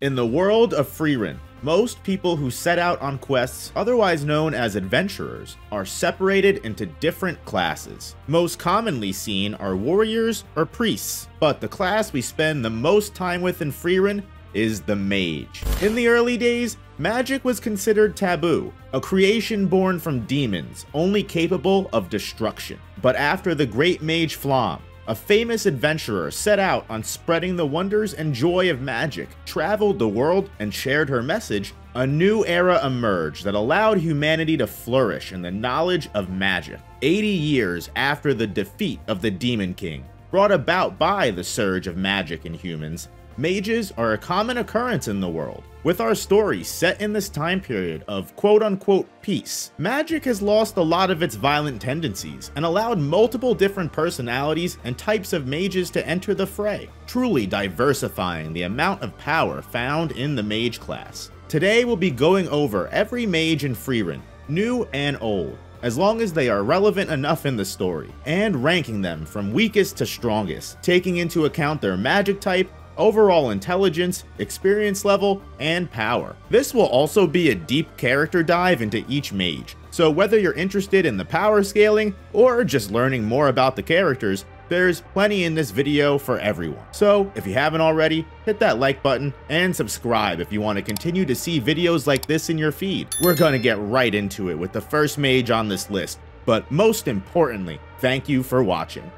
In the world of Frieren, most people who set out on quests, otherwise known as adventurers, are separated into different classes. Most commonly seen are warriors or priests, but the class we spend the most time with in Frieren is the mage. In the early days, magic was considered taboo, a creation born from demons, only capable of destruction. But after the great mage Flamme, a famous adventurer set out on spreading the wonders and joy of magic, traveled the world, and shared her message, a new era emerged that allowed humanity to flourish in the knowledge of magic. 80 years after the defeat of the Demon King, brought about by the surge of magic in humans, mages are a common occurrence in the world. With our story set in this time period of quote-unquote peace, magic has lost a lot of its violent tendencies and allowed multiple different personalities and types of mages to enter the fray, truly diversifying the amount of power found in the mage class. Today we'll be going over every mage in Frieren, new and old, as long as they are relevant enough in the story, and ranking them from weakest to strongest, taking into account their magic type, overall intelligence, experience level, and power. This will also be a deep character dive into each mage, so whether you're interested in the power scaling or just learning more about the characters, there's plenty in this video for everyone. So if you haven't already, hit that like button and subscribe if you want to continue to see videos like this in your feed. We're gonna get right into it with the first mage on this list, but most importantly, thank you for watching.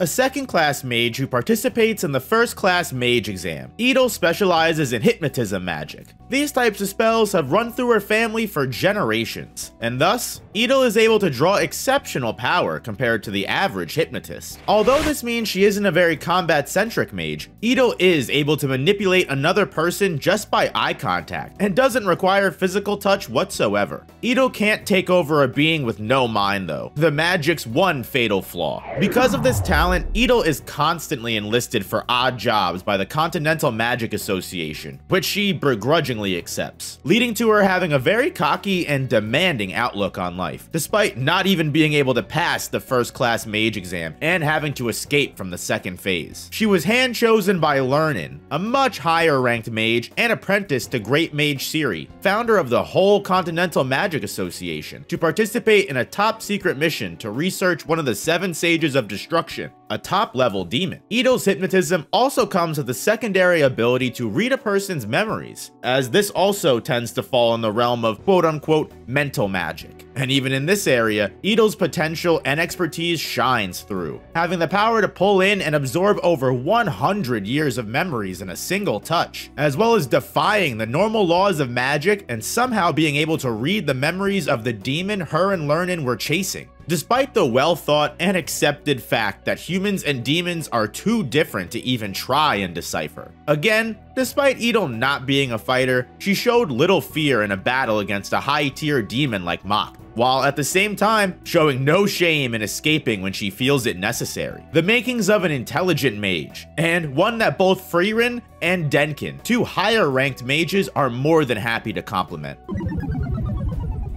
A second-class mage who participates in the First Class Mage Exam. Edel specializes in hypnotism magic. These types of spells have run through her family for generations, and thus, Edel is able to draw exceptional power compared to the average hypnotist. Although this means she isn't a very combat-centric mage, Edel is able to manipulate another person just by eye contact, and doesn't require physical touch whatsoever. Edel can't take over a being with no mind though, the magic's one fatal flaw. Because of this talent, Edel is constantly enlisted for odd jobs by the Continental Magic Association, which she begrudgingly accepts, leading to her having a very cocky and demanding outlook on life, despite not even being able to pass the First Class Mage Exam and having to escape from the second phase. She was hand-chosen by Lernen, a much higher-ranked mage and apprentice to Great Mage Serie, founder of the whole Continental Magic Association, to participate in a top-secret mission to research one of the Seven Sages of Destruction, a top-level demon. Edel's hypnotism also comes with the secondary ability to read a person's memories, as this also tends to fall in the realm of quote-unquote mental magic. And even in this area, Edel's potential and expertise shines through, having the power to pull in and absorb over 100 years of memories in a single touch, as well as defying the normal laws of magic and somehow being able to read the memories of the demon her and Lernen were chasing. Despite the well-thought and accepted fact that humans and demons are too different to even try and decipher. Again, despite Edel not being a fighter, she showed little fear in a battle against a high-tier demon like Macht, while at the same time showing no shame in escaping when she feels it necessary. The makings of an intelligent mage, and one that both Frieren and Denken, two higher-ranked mages, are more than happy to compliment.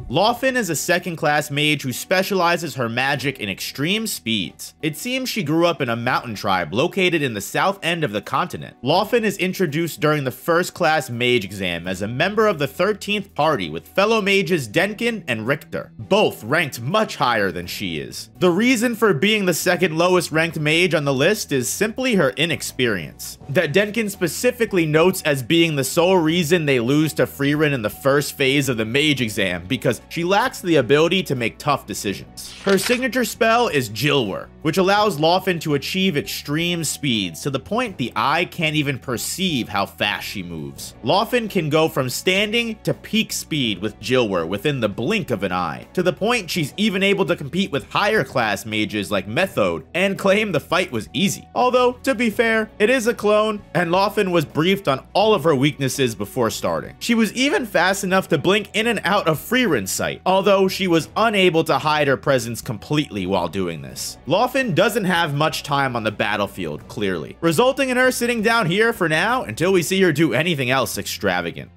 Laufen is a second-class mage who specializes her magic in extreme speeds. It seems she grew up in a mountain tribe located in the south end of the continent. Laufen is introduced during the first-class mage exam as a member of the 13th party with fellow mages Denken and Richter, both ranked much higher than she is. The reason for being the second lowest-ranked mage on the list is simply her inexperience, that Denken specifically notes as being the sole reason they lose to Frieren in the first phase of the mage exam, because she lacks the ability to make tough decisions. Her signature spell is Jilwer, which allows Laufen to achieve extreme speeds to the point the eye can't even perceive how fast she moves. Laufen can go from standing to peak speed with Jilwer within the blink of an eye, to the point she's even able to compete with higher class mages like Methode and claim the fight was easy. Although, to be fair, it is a clone, and Laufen was briefed on all of her weaknesses before starting. She was even fast enough to blink in and out of Frieren's sight, although she was unable to hide her presence completely while doing this. Laufen doesn't have much time on the battlefield, clearly, resulting in her sitting down here for now until we see her do anything else extravagant.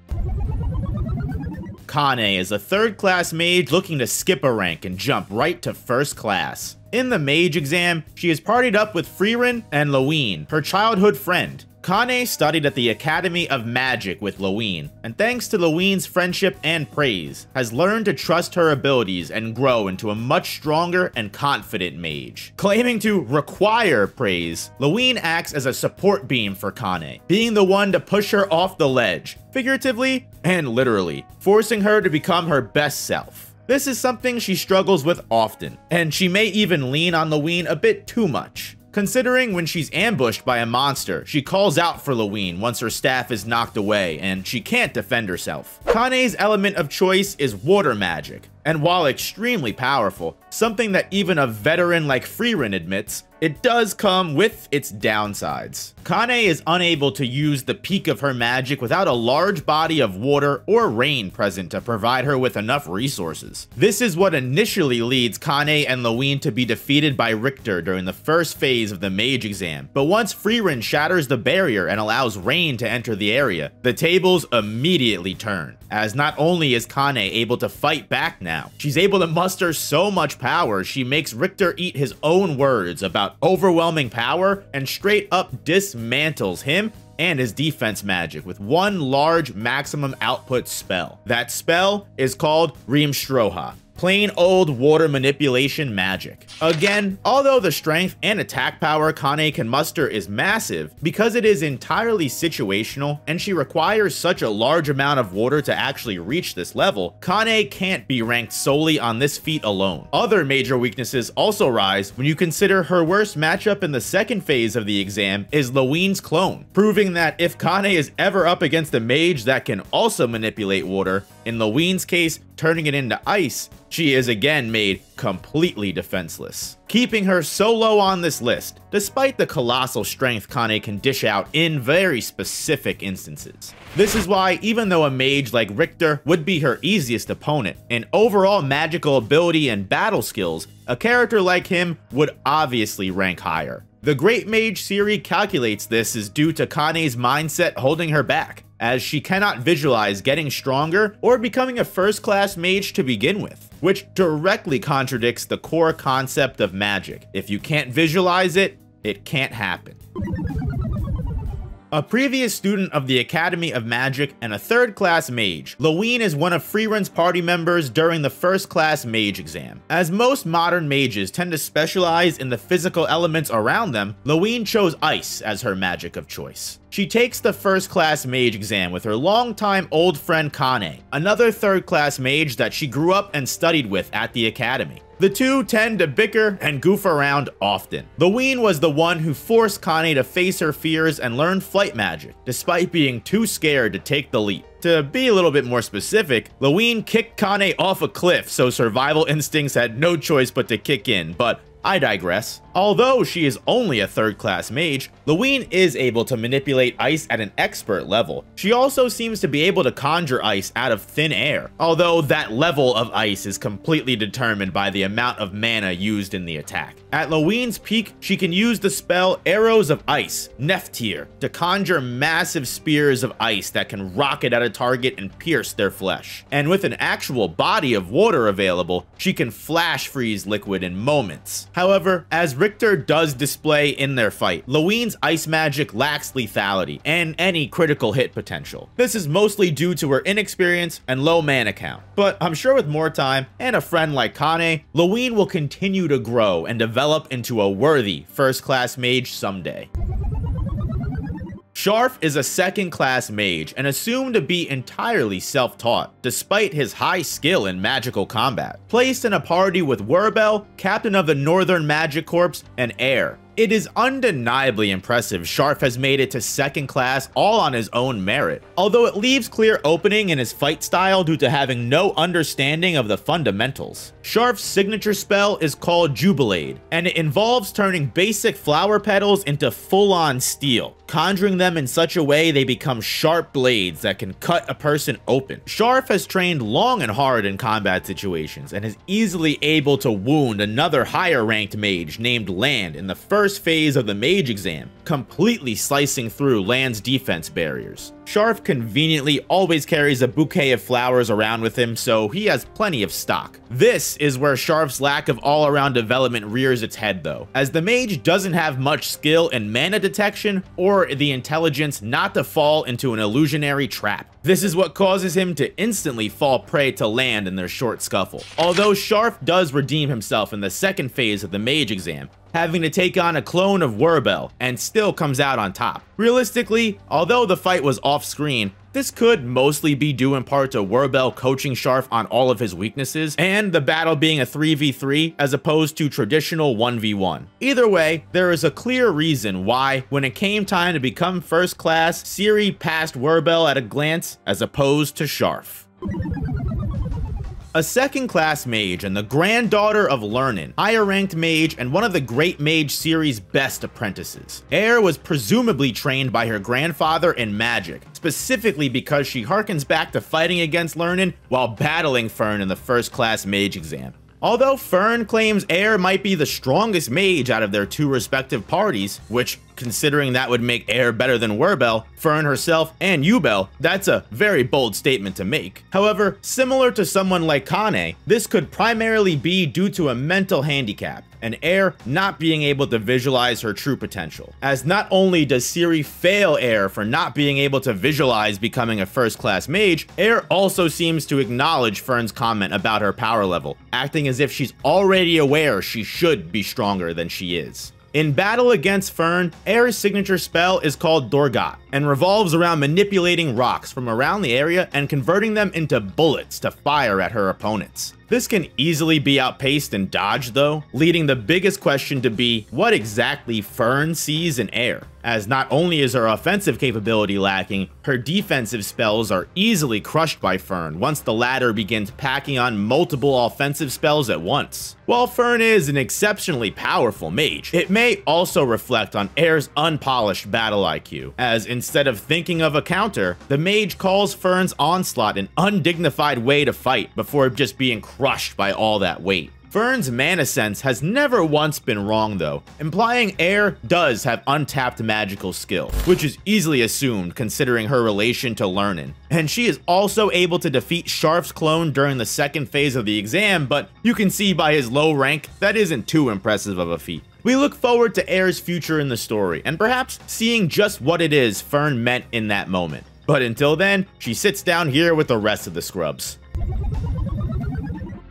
Kanne is a third-class mage looking to skip a rank and jump right to first class. In the mage exam, she is partied up with Frieren and Lawine, her childhood friend, Kanne studied at the Academy of Magic with Lawine, and thanks to Lawine's friendship and praise, has learned to trust her abilities and grow into a much stronger and confident mage. Claiming to require praise, Lawine acts as a support beam for Kanne, being the one to push her off the ledge, figuratively and literally, forcing her to become her best self. This is something she struggles with often, and she may even lean on Lawine a bit too much. Considering when she's ambushed by a monster, she calls out for Lawine once her staff is knocked away and she can't defend herself. Kanne's element of choice is water magic, and while extremely powerful, something that even a veteran like Frieren admits, it does come with its downsides. Kanne is unable to use the peak of her magic without a large body of water or rain present to provide her with enough resources. This is what initially leads Kanne and Lawine to be defeated by Richter during the first phase of the mage exam, but once Frieren shatters the barrier and allows rain to enter the area, the tables immediately turn, as not only is Kanne able to fight back now, she's able to muster so much power she makes Richter eat his own words about overwhelming power and straight up dismantles him and his defense magic with one large maximum output spell. That spell is called Reimstroha, plain old water manipulation magic. Again, although the strength and attack power Kanne can muster is massive, because it is entirely situational and she requires such a large amount of water to actually reach this level, Kanne can't be ranked solely on this feat alone. Other major weaknesses also rise when you consider her worst matchup in the second phase of the exam is Lawine's clone, proving that if Kanne is ever up against a mage that can also manipulate water, in Lawine's case, turning it into ice, she is again made completely defenseless, keeping her so low on this list, despite the colossal strength Kanne can dish out in very specific instances. This is why, even though a mage like Richter would be her easiest opponent, in overall magical ability and battle skills, a character like him would obviously rank higher. The Great Mage Serie calculates this is due to Kanne's mindset holding her back, as she cannot visualize getting stronger or becoming a first-class mage to begin with, which directly contradicts the core concept of magic. If you can't visualize it, it can't happen. A previous student of the Academy of Magic and a third-class mage, Lawine is one of Frieren's party members during the first-class mage exam. As most modern mages tend to specialize in the physical elements around them, Lawine chose ice as her magic of choice. She takes the first-class mage exam with her longtime old friend Kanne, another third-class mage that she grew up and studied with at the academy. The two tend to bicker and goof around often. Lawine was the one who forced Kanne to face her fears and learn flight magic, despite being too scared to take the leap. To be a little bit more specific, Lawine kicked Kanne off a cliff, so survival instincts had no choice but to kick in, but I digress. Although she is only a third-class mage, Lawine is able to manipulate ice at an expert level. She also seems to be able to conjure ice out of thin air, although that level of ice is completely determined by the amount of mana used in the attack. At Lawine's peak, she can use the spell Arrows of Ice, Neftir, to conjure massive spears of ice that can rocket at a target and pierce their flesh. And with an actual body of water available, she can flash freeze liquid in moments. However, as Richter does display in their fight, Lawine's ice magic lacks lethality and any critical hit potential. This is mostly due to her inexperience and low mana count, but I'm sure with more time and a friend like Kanne, Lawine will continue to grow and develop into a worthy first-class mage someday. Scharf is a second-class mage and assumed to be entirely self-taught, despite his high skill in magical combat. Placed in a party with Wirbel, captain of the Northern Magic Corps, and Ehre. It is undeniably impressive Scharf has made it to second class all on his own merit, although it leaves clear opening in his fight style due to having no understanding of the fundamentals. Scharf's signature spell is called Jubilade, and it involves turning basic flower petals into full-on steel, conjuring them in such a way they become sharp blades that can cut a person open. Scharf has trained long and hard in combat situations and is easily able to wound another higher-ranked mage named Lan in the first first phase of the mage exam, completely slicing through Lan's defense barriers. Scharf conveniently always carries a bouquet of flowers around with him, so he has plenty of stock. This is where Scharf's lack of all-around development rears its head though, as the mage doesn't have much skill in mana detection or the intelligence not to fall into an illusionary trap. This is what causes him to instantly fall prey to Lan in their short scuffle. Although Scharf does redeem himself in the second phase of the mage exam, having to take on a clone of Wirbel, and still comes out on top. Realistically, although the fight was off-screen, this could mostly be due in part to Wirbel coaching Scharf on all of his weaknesses, and the battle being a 3v3 as opposed to traditional 1v1. Either way, there is a clear reason why, when it came time to become first class, Serie passed Wirbel at a glance as opposed to Scharf. A second-class mage and the granddaughter of Lernen, higher-ranked mage and one of the Great Mage Serie's best apprentices. Ehre was presumably trained by her grandfather in magic, specifically because she harkens back to fighting against Lernen while battling Fern in the first-class mage exam. Although Fern claims Ehre might be the strongest mage out of their two respective parties, which, considering that would make Ehre better than Wirbel, Fern herself, and Ubel, that's a very bold statement to make. However, similar to someone like Kanne, this could primarily be due to a mental handicap, and Ehre not being able to visualize her true potential. As not only does Serie fail Ehre for not being able to visualize becoming a first-class mage, Ehre also seems to acknowledge Fern's comment about her power level, acting as if she's already aware she should be stronger than she is. In battle against Fern, Ehre's signature spell is called Dorgat, and revolves around manipulating rocks from around the area and converting them into bullets to fire at her opponents. This can easily be outpaced and dodged though, leading the biggest question to be what exactly Fern sees in Ehre, as not only is her offensive capability lacking, her defensive spells are easily crushed by Fern once the latter begins packing on multiple offensive spells at once. While Fern is an exceptionally powerful mage, it may also reflect on Ehre's unpolished battle IQ, as instead of thinking of a counter, the mage calls Fern's onslaught an undignified way to fight before just being crushed by all that weight. Fern's mana sense has never once been wrong though, implying Ehre does have untapped magical skill, which is easily assumed considering her relation to Lernen. And she is also able to defeat Scharf's clone during the second phase of the exam, but you can see by his low rank, that isn't too impressive of a feat. We look forward to Ehre's future in the story, and perhaps seeing just what it is Fern meant in that moment. But until then, she sits down here with the rest of the scrubs.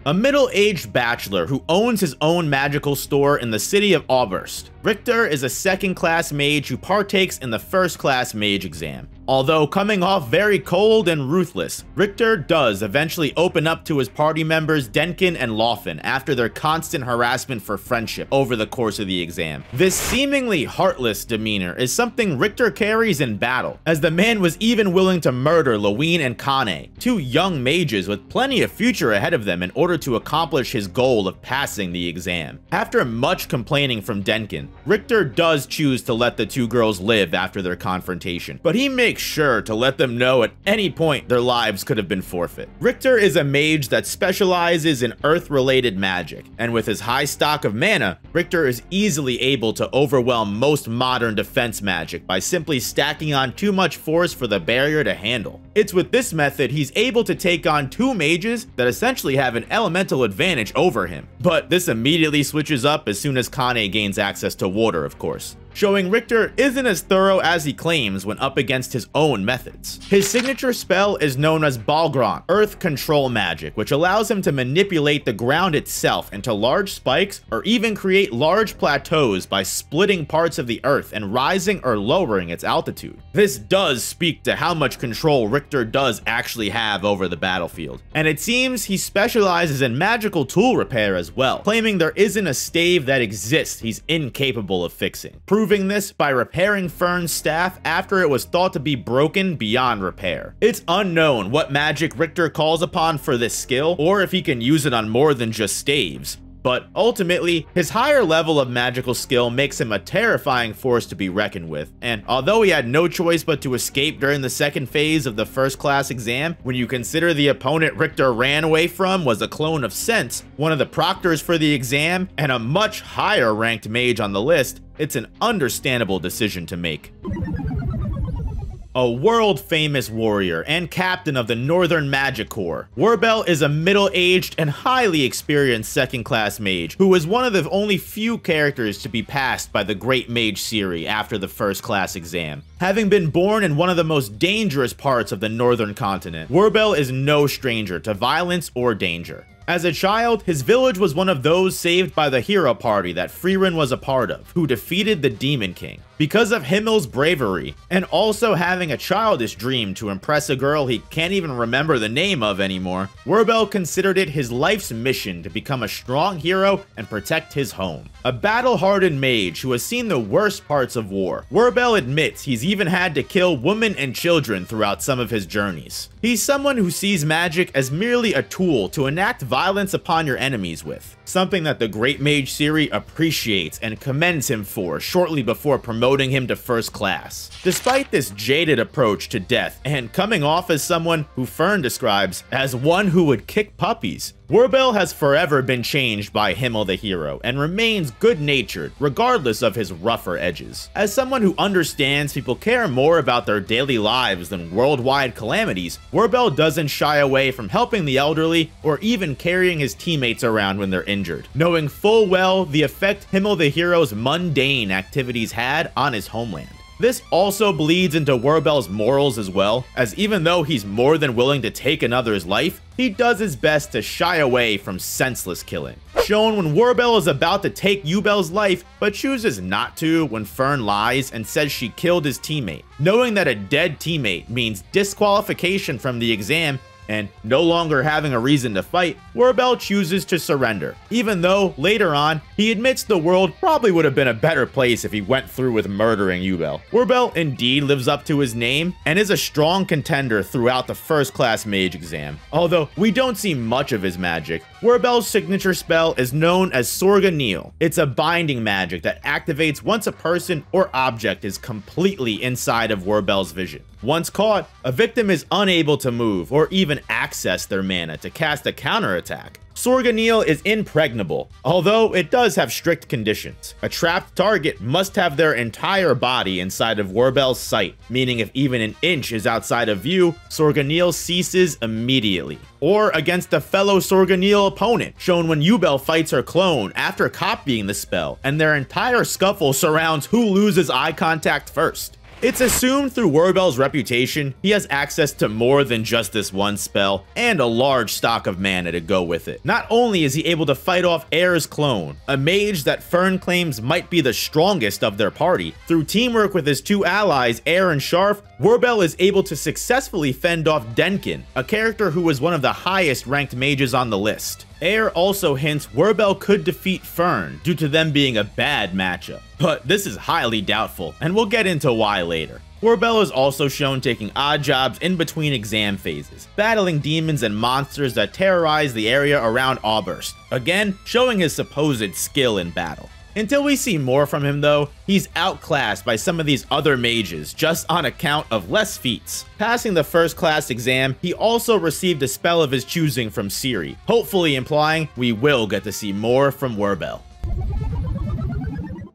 A middle-aged bachelor who owns his own magical store in the city of Auberst. Richter is a second-class mage who partakes in the first-class mage exam. Although coming off very cold and ruthless, Richter does eventually open up to his party members Denken and Laufen after their constant harassment for friendship over the course of the exam. This seemingly heartless demeanor is something Richter carries in battle, as the man was even willing to murder Lawine and Kanne, two young mages with plenty of future ahead of them in order to accomplish his goal of passing the exam. After much complaining from Denken, Richter does choose to let the two girls live after their confrontation, but he makes sure to let them know at any point their lives could have been forfeit. Richter is a mage that specializes in earth-related magic, and with his high stock of mana, Richter is easily able to overwhelm most modern defense magic by simply stacking on too much force for the barrier to handle. It's with this method he's able to take on two mages that essentially have an elemental advantage over him, but this immediately switches up as soon as Kanne gains access to water, of course, showing Richter isn't as thorough as he claims when up against his own methods. His signature spell is known as Balgron, Earth Control Magic, which allows him to manipulate the ground itself into large spikes or even create large plateaus by splitting parts of the earth and rising or lowering its altitude. This does speak to how much control Richter does actually have over the battlefield, and it seems he specializes in magical tool repair as well, claiming there isn't a stave that exists he's incapable of fixing, proving this by repairing Fern's staff after it was thought to be broken beyond repair. It's unknown what magic Richter calls upon for this skill, or if he can use it on more than just staves, but ultimately, his higher level of magical skill makes him a terrifying force to be reckoned with, and although he had no choice but to escape during the second phase of the first class exam, when you consider the opponent Richter ran away from was a clone of Sense, one of the proctors for the exam, and a much higher ranked mage on the list, it's an understandable decision to make. A world-famous warrior and captain of the Northern Magic Corps, Wirbel is a middle-aged and highly experienced second-class mage who is one of the only few characters to be passed by the Great Mage Serie after the first-class exam. Having been born in one of the most dangerous parts of the Northern continent, Wirbel is no stranger to violence or danger. As a child, his village was one of those saved by the hero party that Frieren was a part of, who defeated the Demon King. Because of Himmel's bravery, and also having a childish dream to impress a girl he can't even remember the name of anymore, Wirbel considered it his life's mission to become a strong hero and protect his home. A battle-hardened mage who has seen the worst parts of war, Wirbel admits he's even had to kill women and children throughout some of his journeys. He's someone who sees magic as merely a tool to enact violence upon your enemies with, something that the Great Mage Serie appreciates and commends him for shortly before promoting him to first class. Despite this jaded approach to death and coming off as someone who Fern describes as one who would kick puppies, Wirbel has forever been changed by Himmel the hero and remains good-natured regardless of his rougher edges. As someone who understands people care more about their daily lives than worldwide calamities, Wirbel doesn't shy away from helping the elderly or even carrying his teammates around when they're injured, knowing full well the effect Himmel the hero's mundane activities had on his homeland. This also bleeds into Wirbel's morals as well, as even though he's more than willing to take another's life, he does his best to shy away from senseless killing. Shown when Wirbel is about to take Ubel's life, but chooses not to when Fern lies and says she killed his teammate, knowing that a dead teammate means disqualification from the exam and no longer having a reason to fight, Wirbel chooses to surrender, even though, later on, he admits the world probably would have been a better place if he went through with murdering Ubel. Wirbel indeed lives up to his name and is a strong contender throughout the first class mage exam. Although we don't see much of his magic, Wirbel's signature spell is known as Sorganeil. It's a binding magic that activates once a person or object is completely inside of Wirbel's vision. Once caught, a victim is unable to move or even access their mana to cast a counterattack. Sorganeil is impregnable, although it does have strict conditions. A trapped target must have their entire body inside of Wirbel's sight, meaning if even an inch is outside of view, Sorganeil ceases immediately. Or against a fellow Sorganeil opponent, shown when Ubel fights her clone after copying the spell, and their entire scuffle surrounds who loses eye contact first. It's assumed through Wirbel's reputation, he has access to more than just this one spell, and a large stock of mana to go with it. Not only is he able to fight off Ehre's clone, a mage that Fern claims might be the strongest of their party, through teamwork with his two allies Ehre and Scharf, Wirbel is able to successfully fend off Denken, a character who was one of the highest ranked mages on the list. Ehre also hints Wirbel could defeat Fern due to them being a bad matchup, but this is highly doubtful, and we'll get into why later. Wirbel is also shown taking odd jobs in between exam phases, battling demons and monsters that terrorize the area around Auburst, again showing his supposed skill in battle. Until we see more from him though, he's outclassed by some of these other mages just on account of less feats. Passing the first class exam, he also received a spell of his choosing from Serie, hopefully implying we will get to see more from Wirbel.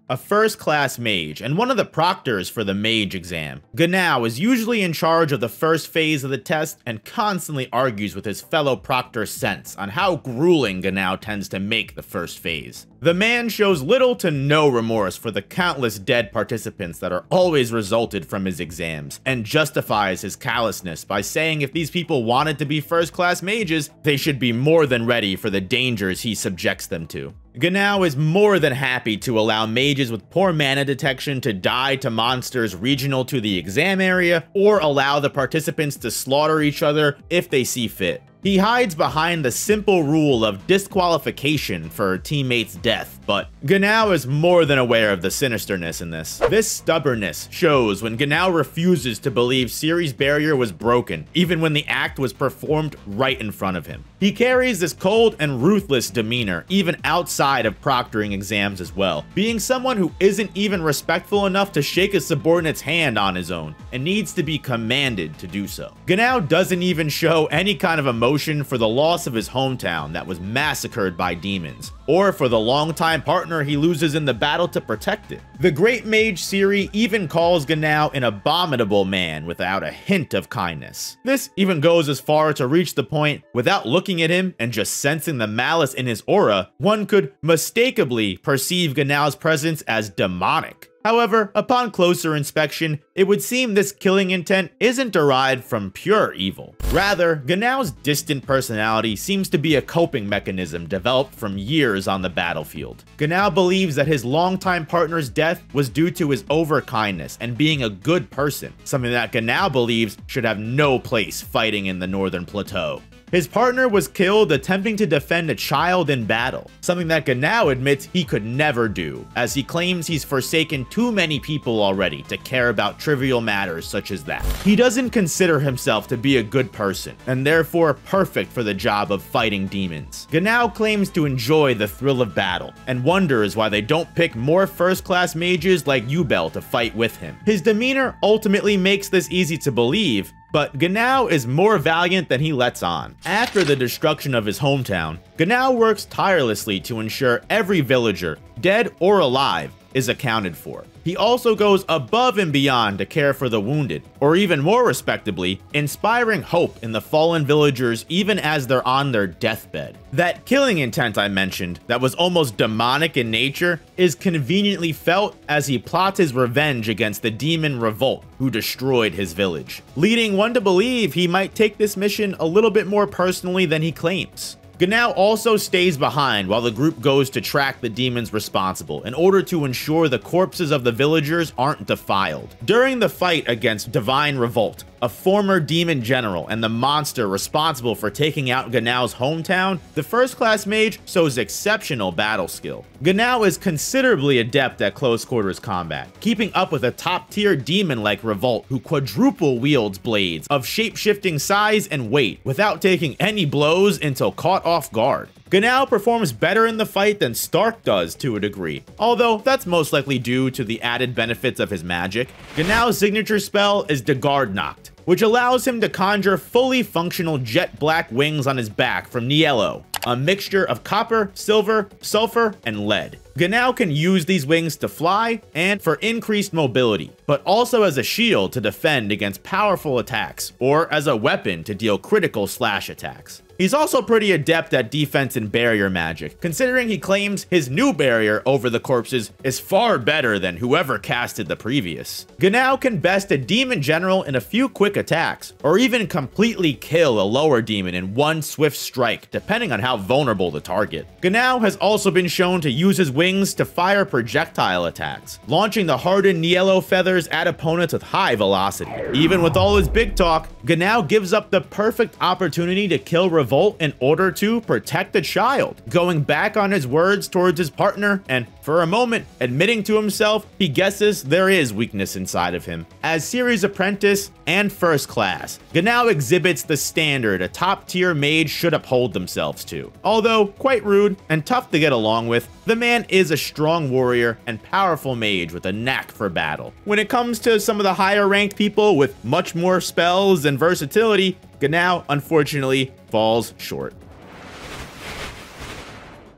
A first-class mage and one of the proctors for the mage exam, Genau is usually in charge of the first phase of the test and constantly argues with his fellow proctor Sense on how grueling Genau tends to make the first phase. The man shows little to no remorse for the countless dead participants that are always resulted from his exams, and justifies his callousness by saying if these people wanted to be first-class mages, they should be more than ready for the dangers he subjects them to. Genau is more than happy to allow mages with poor mana detection to die to monsters regional to the exam area, or allow the participants to slaughter each other if they see fit. He hides behind the simple rule of disqualification for teammates' death, but Genau is more than aware of the sinisterness in this. This stubbornness shows when Genau refuses to believe Serie's barrier was broken, even when the act was performed right in front of him. He carries this cold and ruthless demeanor, even outside of proctoring exams as well, being someone who isn't even respectful enough to shake a subordinate's hand on his own, and needs to be commanded to do so. Genau doesn't even show any kind of emotion for the loss of his hometown that was massacred by demons, or for the longtime partner he loses in the battle to protect it. The great mage Serie even calls Genau an abominable man without a hint of kindness. This even goes as far to reach the point, without looking at him and just sensing the malice in his aura, one could mistakenly perceive Genau's presence as demonic. However, upon closer inspection, it would seem this killing intent isn't derived from pure evil. Rather, Genau's distant personality seems to be a coping mechanism developed from years on the battlefield. Genau believes that his longtime partner's death was due to his overkindness and being a good person, something that Genau believes should have no place fighting in the Northern Plateau. His partner was killed attempting to defend a child in battle, something that Genau admits he could never do, as he claims he's forsaken too many people already to care about trivial matters such as that. He doesn't consider himself to be a good person, and therefore perfect for the job of fighting demons. Genau claims to enjoy the thrill of battle, and wonders why they don't pick more first-class mages like Ubel to fight with him. His demeanor ultimately makes this easy to believe, but Genau is more valiant than he lets on. After the destruction of his hometown, Genau works tirelessly to ensure every villager, dead or alive, is accounted for. He also goes above and beyond to care for the wounded, or even more respectably, inspiring hope in the fallen villagers even as they're on their deathbed. That killing intent I mentioned, that was almost demonic in nature, is conveniently felt as he plots his revenge against the demon Revolte, who destroyed his village, leading one to believe he might take this mission a little bit more personally than he claims. Genau also stays behind while the group goes to track the demons responsible in order to ensure the corpses of the villagers aren't defiled. During the fight against Divine Revolte, a former demon general and the monster responsible for taking out Genau's hometown, the first-class mage shows exceptional battle skill. Genau is considerably adept at close-quarters combat, keeping up with a top-tier demon like Revolte who quadruple wields blades of shape-shifting size and weight without taking any blows until caught off guard. Genau performs better in the fight than Stark does to a degree, although that's most likely due to the added benefits of his magic. Genau's signature spell is Degardnacht, which allows him to conjure fully functional jet black wings on his back from Niello, a mixture of copper, silver, sulfur, and lead. Genau can use these wings to fly and for increased mobility, but also as a shield to defend against powerful attacks, or as a weapon to deal critical slash attacks. He's also pretty adept at defense and barrier magic, considering he claims his new barrier over the corpses is far better than whoever casted the previous. Genau can best a demon general in a few quick attacks, or even completely kill a lower demon in one swift strike, depending on how vulnerable the target. Genau has also been shown to use his wings to fire projectile attacks, launching the hardened Niello feathers at opponents with high velocity. Even with all his big talk, Genau gives up the perfect opportunity to kill Revolte in order to protect the child, going back on his words towards his partner and, for a moment, admitting to himself he guesses there is weakness inside of him. As Serie's apprentice and first class, Genau exhibits the standard a top-tier mage should uphold themselves to. Although quite rude and tough to get along with, the man is a strong warrior and powerful mage with a knack for battle. When it comes to some of the higher-ranked people with much more spells and versatility, Genau, unfortunately, falls short.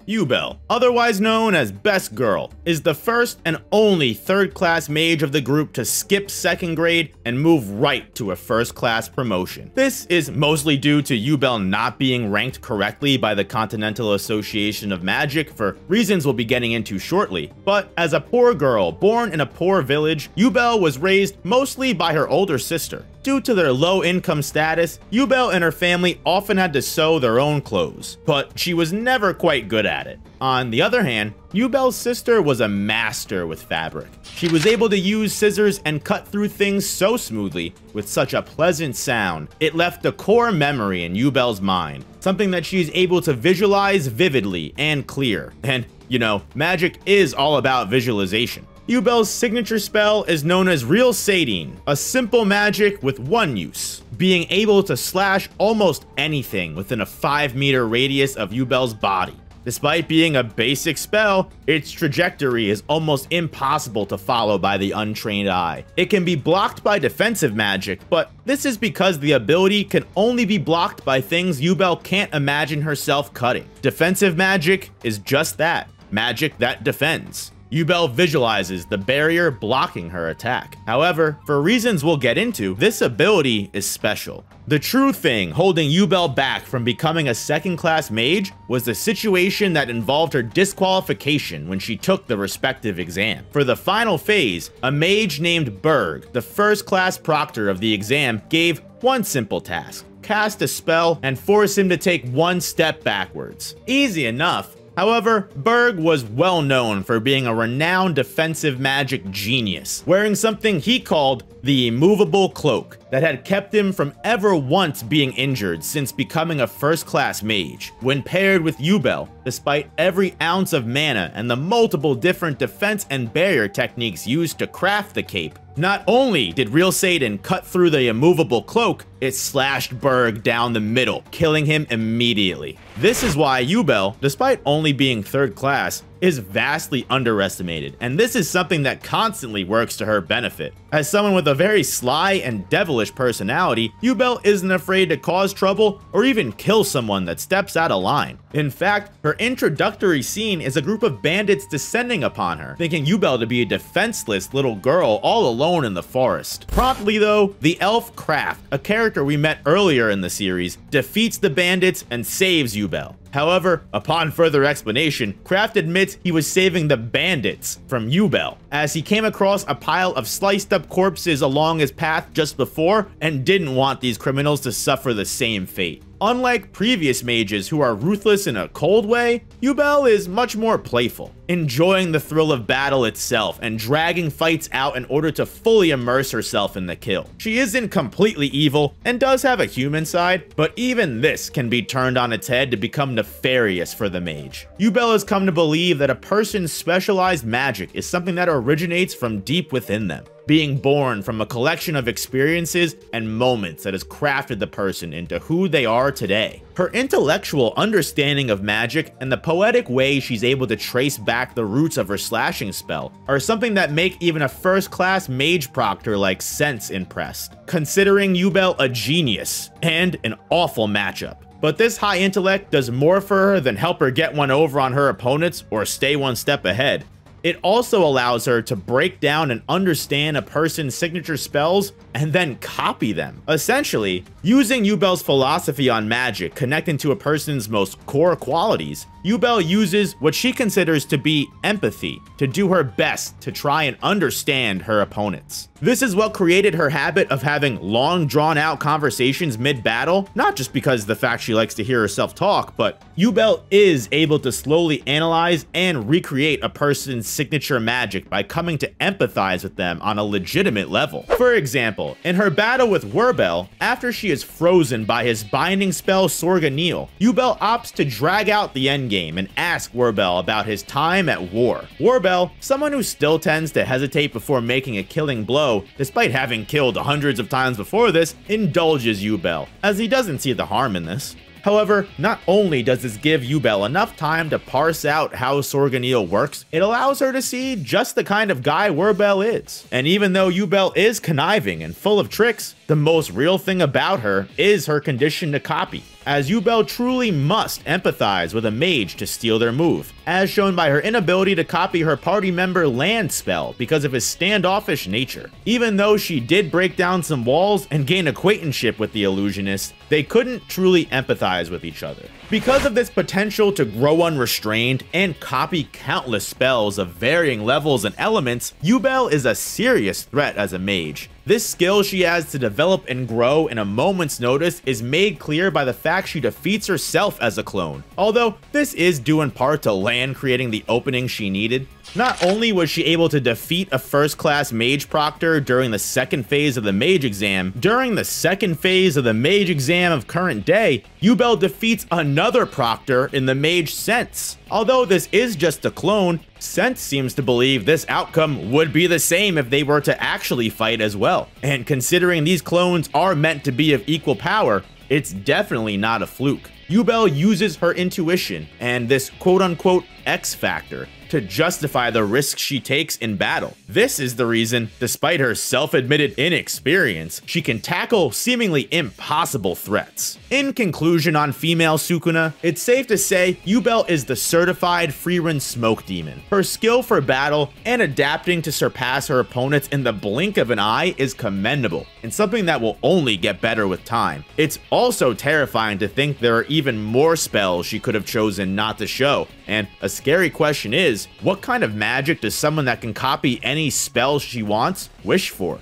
Ubel, otherwise known as Best Girl, is the first and only third-class mage of the group to skip second grade and move right to a first-class promotion. This is mostly due to Ubel not being ranked correctly by the Continental Association of Magic for reasons we'll be getting into shortly, but as a poor girl born in a poor village, Ubel was raised mostly by her older sister. Due to their low income status, Ubel and her family often had to sew their own clothes, but she was never quite good at it. On the other hand, Ubel's sister was a master with fabric. She was able to use scissors and cut through things so smoothly with such a pleasant sound, it left a core memory in Ubel's mind, something that she's able to visualize vividly and clear. And, you know, magic is all about visualization. Ubel's signature spell is known as Real Sadine, a simple magic with one use, being able to slash almost anything within a 5-meter radius of Ubel's body. Despite being a basic spell, its trajectory is almost impossible to follow by the untrained eye. It can be blocked by defensive magic, but this is because the ability can only be blocked by things Ubel can't imagine herself cutting. Defensive magic is just that, magic that defends. Ubel visualizes the barrier blocking her attack. However, for reasons we'll get into, this ability is special. The true thing holding Ubel back from becoming a second-class mage was the situation that involved her disqualification when she took the respective exam. For the final phase, a mage named Berg, the first-class proctor of the exam, gave one simple task: cast a spell and force him to take one step backwards. Easy enough. However, Berg was well known for being a renowned defensive magic genius, wearing something he called the immovable cloak that had kept him from ever once being injured since becoming a first-class mage. When paired with Ubel, despite every ounce of mana and the multiple different defense and barrier techniques used to craft the cape, not only did Real Sadine cut through the immovable cloak, it slashed Berg down the middle, killing him immediately. This is why Ubel, despite only being third class, is vastly underestimated, and this is something that constantly works to her benefit. As someone with a very sly and devilish personality, Ubel isn't afraid to cause trouble or even kill someone that steps out of line. In fact, her introductory scene is a group of bandits descending upon her, thinking Ubel to be a defenseless little girl all alone in the forest. Promptly though, the elf Kraft, a character we met earlier in the series, defeats the bandits and saves Ubel. However, upon further explanation, Kraft admits he was saving the bandits from Ubel, as he came across a pile of sliced up corpses along his path just before and didn't want these criminals to suffer the same fate. Unlike previous mages who are ruthless in a cold way, Ubel is much more playful, enjoying the thrill of battle itself and dragging fights out in order to fully immerse herself in the kill. She isn't completely evil and does have a human side, but even this can be turned on its head to become nefarious for the mage. Ubel has come to believe that a person's specialized magic is something that originates from deep within them, being born from a collection of experiences and moments that has crafted the person into who they are today. Her intellectual understanding of magic and the poetic way she's able to trace back the roots of her slashing spell are something that make even a first-class mage proctor like Sense impressed, considering Ubel a genius and an awful matchup. But this high intellect does more for her than help her get one over on her opponents or stay one step ahead. It also allows her to break down and understand a person's signature spells and then copy them. Essentially, using Ubel's philosophy on magic connecting to a person's most core qualities, Ubel uses what she considers to be empathy to do her best to try and understand her opponents. This is what created her habit of having long drawn-out conversations mid-battle, not just because of the fact she likes to hear herself talk, but Ubel is able to slowly analyze and recreate a person's signature magic by coming to empathize with them on a legitimate level. For example, in her battle with Wirbel, after she is frozen by his binding spell Sorganeil, Ubel opts to drag out the endgame and ask Wirbel about his time at war. Wirbel, someone who still tends to hesitate before making a killing blow, despite having killed hundreds of times before this, indulges Ubel, as he doesn't see the harm in this. However, not only does this give Ubel enough time to parse out how Sorganeil works, it allows her to see just the kind of guy Wirbel is. And even though Ubel is conniving and full of tricks, the most real thing about her is her condition to copy, as Ubel truly must empathize with a mage to steal their move, as shown by her inability to copy her party member Lan's spell because of his standoffish nature. Even though she did break down some walls and gain acquaintanceship with the illusionist, they couldn't truly empathize with each other. Because of this potential to grow unrestrained and copy countless spells of varying levels and elements, Ubel is a serious threat as a mage, This skill she has to develop and grow in a moment's notice is made clear by the fact she defeats herself as a clone, although this is due in part to Lan creating the opening she needed. Not only was she able to defeat a first-class mage proctor during the second phase of the mage exam, during the second phase of the mage exam of current day, Ubel defeats another proctor in the mage Sense. Although this is just a clone, Sense seems to believe this outcome would be the same if they were to actually fight as well. And considering these clones are meant to be of equal power, it's definitely not a fluke. Ubel uses her intuition and this quote-unquote X factor to justify the risk she takes in battle. This is the reason, despite her self-admitted inexperience, she can tackle seemingly impossible threats. In conclusion on female Sukuna, it's safe to say Ubel is the certified Frieren smoke demon. Her skill for battle and adapting to surpass her opponents in the blink of an eye is commendable, and something that will only get better with time. It's also terrifying to think there are even more spells she could have chosen not to show, and a scary question is, what kind of magic does someone that can copy any spell she wants wish for?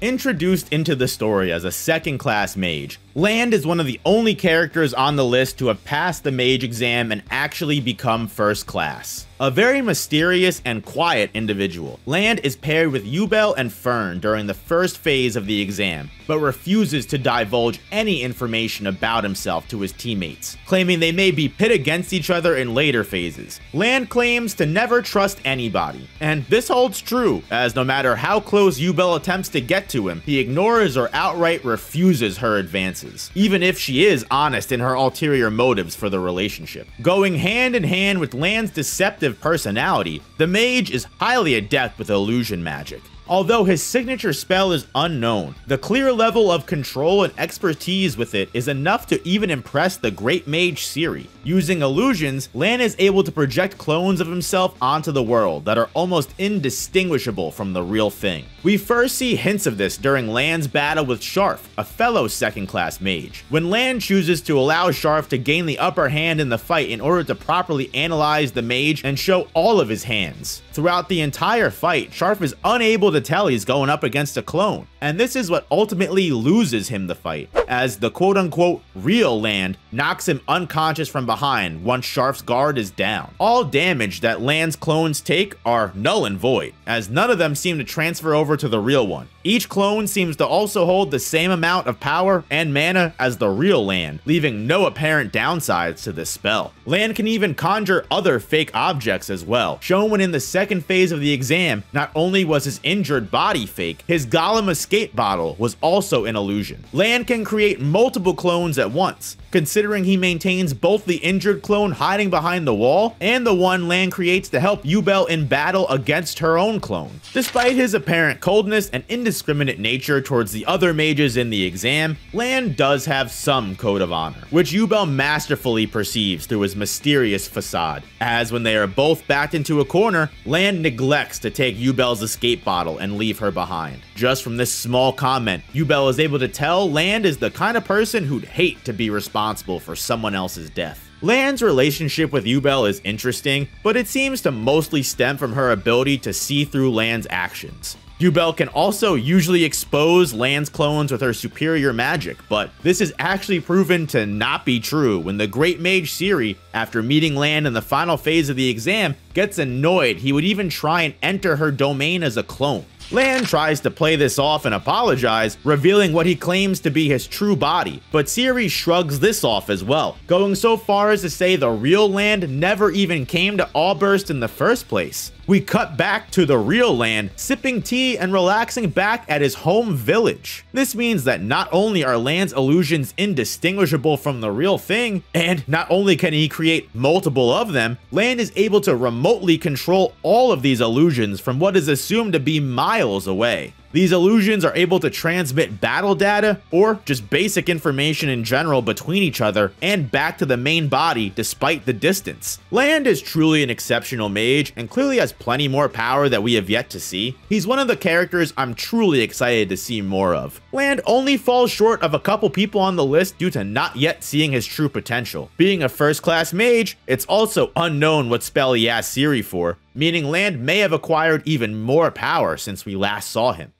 Introduced into the story as a second-class mage, Lan is one of the only characters on the list to have passed the mage exam and actually become first class. A very mysterious and quiet individual, Lan is paired with Ubel and Fern during the first phase of the exam, but refuses to divulge any information about himself to his teammates, claiming they may be pit against each other in later phases. Lan claims to never trust anybody, and this holds true, as no matter how close Ubel attempts to get to him, he ignores or outright refuses her advances, even if she is honest in her ulterior motives for the relationship. Going hand in hand with Lan's deceptive personality, the mage is highly adept with illusion magic. Although his signature spell is unknown, the clear level of control and expertise with it is enough to even impress the great mage Serie. Using illusions, Lan is able to project clones of himself onto the world that are almost indistinguishable from the real thing. We first see hints of this during Lan's battle with Scharf, a fellow second-class mage. When Lan chooses to allow Scharf to gain the upper hand in the fight in order to properly analyze the mage and show all of his hands. Throughout the entire fight, Scharf is unable to tell he's going up against a clone, and this is what ultimately loses him the fight, as the quote-unquote real Lan knocks him unconscious from behind once Scharf's guard is down. All damage that Lan's clones take are null and void, as none of them seem to transfer over to the real one. Each clone seems to also hold the same amount of power and mana as the real Lan, leaving no apparent downsides to this spell. Lan can even conjure other fake objects as well, shown when in the second phase of the exam, not only was his injured body fake, his Golem escape bottle was also an illusion. Lan can create multiple clones at once, considering he maintains both the injured clone hiding behind the wall and the one Lan creates to help Ubel in battle against her own clone. Despite his apparent coldness and indiscriminate nature towards the other mages in the exam, Lan does have some code of honor, which Ubel masterfully perceives through his mysterious facade, as when they are both backed into a corner, Lan neglects to take Ubel's escape bottle and leave her behind. Just from this small comment, Ubel is able to tell Lan is the kind of person who'd hate to be responsible for someone else's death. Lan's relationship with Ubel is interesting, but it seems to mostly stem from her ability to see through Lan's actions. Ubel can also usually expose Lan's clones with her superior magic, but this is actually proven to not be true when the great mage Serie, after meeting Lan in the final phase of the exam, gets annoyed he would even try and enter her domain as a clone. Lan tries to play this off and apologize, revealing what he claims to be his true body, but Serie shrugs this off as well, going so far as to say the real Lan never even came to Allburst in the first place. We cut back to the real Lan, sipping tea and relaxing back at his home village. This means that not only are Lan's illusions indistinguishable from the real thing, and not only can he create multiple of them, Lan is able to remotely control all of these illusions from what is assumed to be miles away. These illusions are able to transmit battle data or just basic information in general between each other and back to the main body despite the distance. Land is truly an exceptional mage and clearly has plenty more power that we have yet to see. He's one of the characters I'm truly excited to see more of. Land only falls short of a couple people on the list due to not yet seeing his true potential. Being a first-class mage, it's also unknown what spell he asked Serie for, meaning Land may have acquired even more power since we last saw him.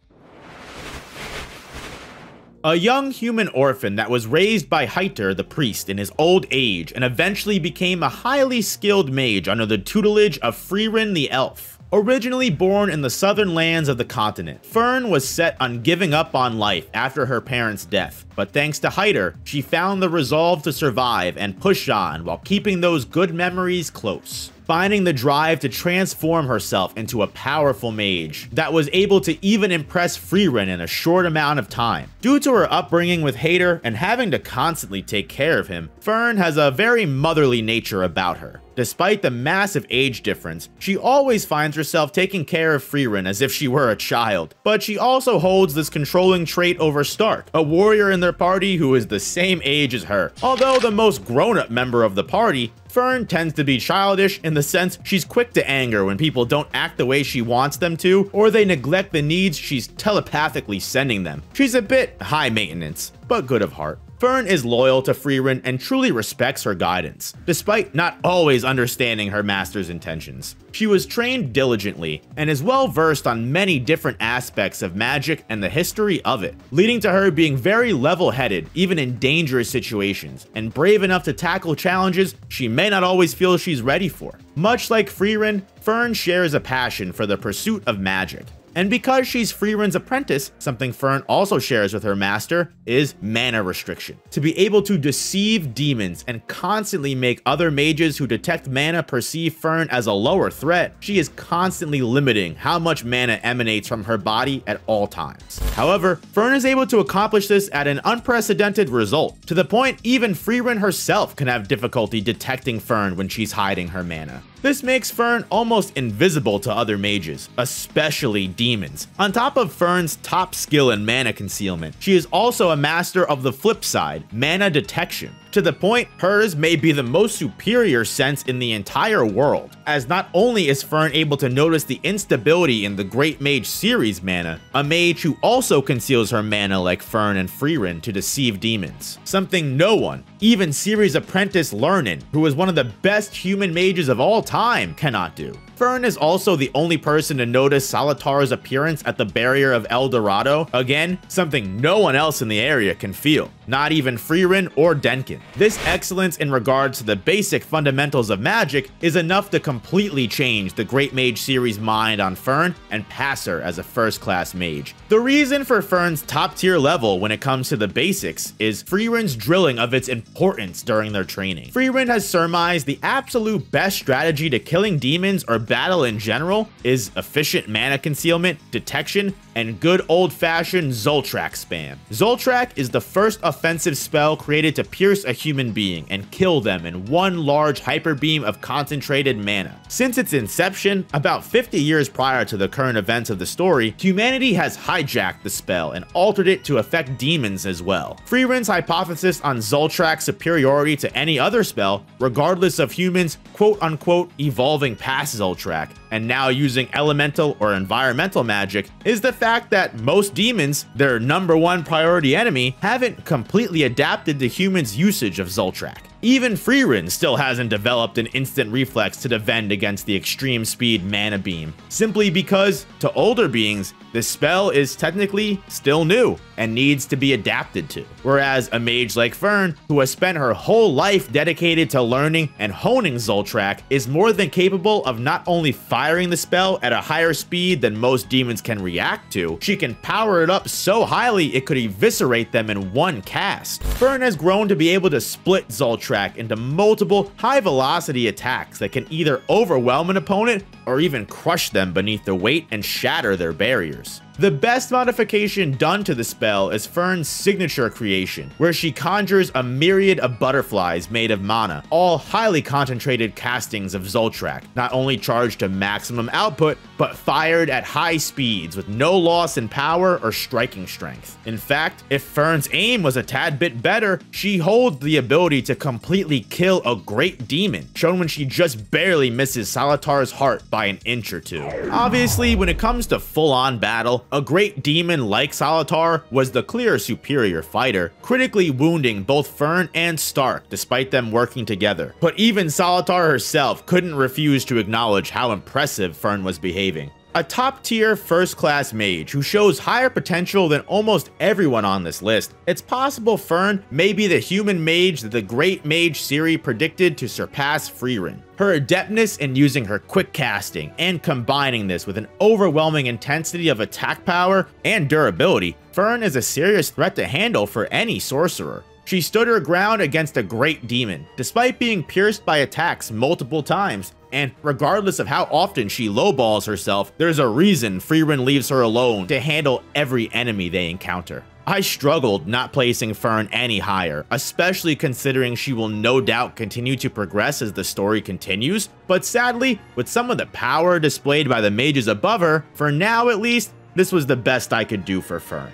A young human orphan that was raised by Heiter the priest in his old age and eventually became a highly skilled mage under the tutelage of Frieren the elf. Originally born in the southern lands of the continent, Fern was set on giving up on life after her parents' death, but thanks to Heiter, she found the resolve to survive and push on while keeping those good memories close, finding the drive to transform herself into a powerful mage that was able to even impress Frieren in a short amount of time. Due to her upbringing with Heiter and having to constantly take care of him, Fern has a very motherly nature about her. Despite the massive age difference, she always finds herself taking care of Frieren as if she were a child, but she also holds this controlling trait over Stark, a warrior in their party who is the same age as her. Although the most grown-up member of the party, Fern tends to be childish in the sense she's quick to anger when people don't act the way she wants them to, or they neglect the needs she's telepathically sending them. She's a bit high maintenance, but good of heart. Fern is loyal to Frieren and truly respects her guidance, despite not always understanding her master's intentions. She was trained diligently and is well versed on many different aspects of magic and the history of it, leading to her being very level-headed even in dangerous situations and brave enough to tackle challenges she may not always feel she's ready for. Much like Frieren, Fern shares a passion for the pursuit of magic. And because she's Frieren's apprentice, something Fern also shares with her master is mana restriction. To be able to deceive demons and constantly make other mages who detect mana perceive Fern as a lower threat, she is constantly limiting how much mana emanates from her body at all times. However, Fern is able to accomplish this at an unprecedented result, to the point even Frieren herself can have difficulty detecting Fern when she's hiding her mana. This makes Fern almost invisible to other mages, especially demons. On top of Fern's top skill in mana concealment, she is also a master of the flip side, mana detection. To the point, hers may be the most superior sense in the entire world, as not only is Fern able to notice the instability in the Great Mage Serie's mana, a mage who also conceals her mana like Fern and Frieren to deceive demons. Something no one, even Serie's apprentice Lernen, who is one of the best human mages of all time, cannot do. Fern is also the only person to notice Solitar's appearance at the barrier of El Dorado, again, something no one else in the area can feel, not even Frieren or Denken. This excellence in regards to the basic fundamentals of magic is enough to completely change the Great Mage Serie's mind on Fern and pass her as a first-class mage. The reason for Fern's top-tier level when it comes to the basics is Frieren's drilling of its importance during their training. Frieren has surmised the absolute best strategy to killing demons or battle in general is efficient mana concealment, detection, and good old-fashioned Zoltraak spam. Zoltraak is the first offensive spell created to pierce a human being and kill them in one large hyperbeam of concentrated mana. Since its inception, about 50 years prior to the current events of the story, humanity has hijacked the spell and altered it to affect demons as well. Frieren's hypothesis on Zoltraak's superiority to any other spell, regardless of humans, quote-unquote evolving past Zoltraak, and now using elemental or environmental magic, is the fact that most demons, their number one priority enemy, haven't completely adapted to humans' usage of Zoltraak. Even Frieren still hasn't developed an instant reflex to defend against the extreme speed mana beam, simply because, to older beings, the spell is technically still new and needs to be adapted to. Whereas a mage like Fern, who has spent her whole life dedicated to learning and honing Zoltraak, is more than capable of not only firing the spell at a higher speed than most demons can react to, she can power it up so highly it could eviscerate them in one cast. Fern has grown to be able to split Zoltraak into multiple high-velocity attacks that can either overwhelm an opponent or even crush them beneath their weight and shatter their barriers. The best modification done to the spell is Fern's signature creation, where she conjures a myriad of butterflies made of mana, all highly concentrated castings of Zoltraak, not only charged to maximum output, but fired at high speeds with no loss in power or striking strength. In fact, if Fern's aim was a tad bit better, she holds the ability to completely kill a great demon, shown when she just barely misses Solitar's heart by an inch or two. Obviously, when it comes to full-on battle, a great demon like Solitar was the clear superior fighter, critically wounding both Fern and Stark despite them working together. But even Solitar herself couldn't refuse to acknowledge how impressive Fern was behaving. A top-tier first-class mage who shows higher potential than almost everyone on this list, it's possible Fern may be the human mage that the great mage Serie predicted to surpass Frieren. Her adeptness in using her quick casting and combining this with an overwhelming intensity of attack power and durability, Fern is a serious threat to handle for any sorcerer. She stood her ground against a great demon, despite being pierced by attacks multiple times, and regardless of how often she lowballs herself, there's a reason Frieren leaves her alone to handle every enemy they encounter. I struggled not placing Fern any higher, especially considering she will no doubt continue to progress as the story continues, but sadly, with some of the power displayed by the mages above her, for now at least, this was the best I could do for Fern.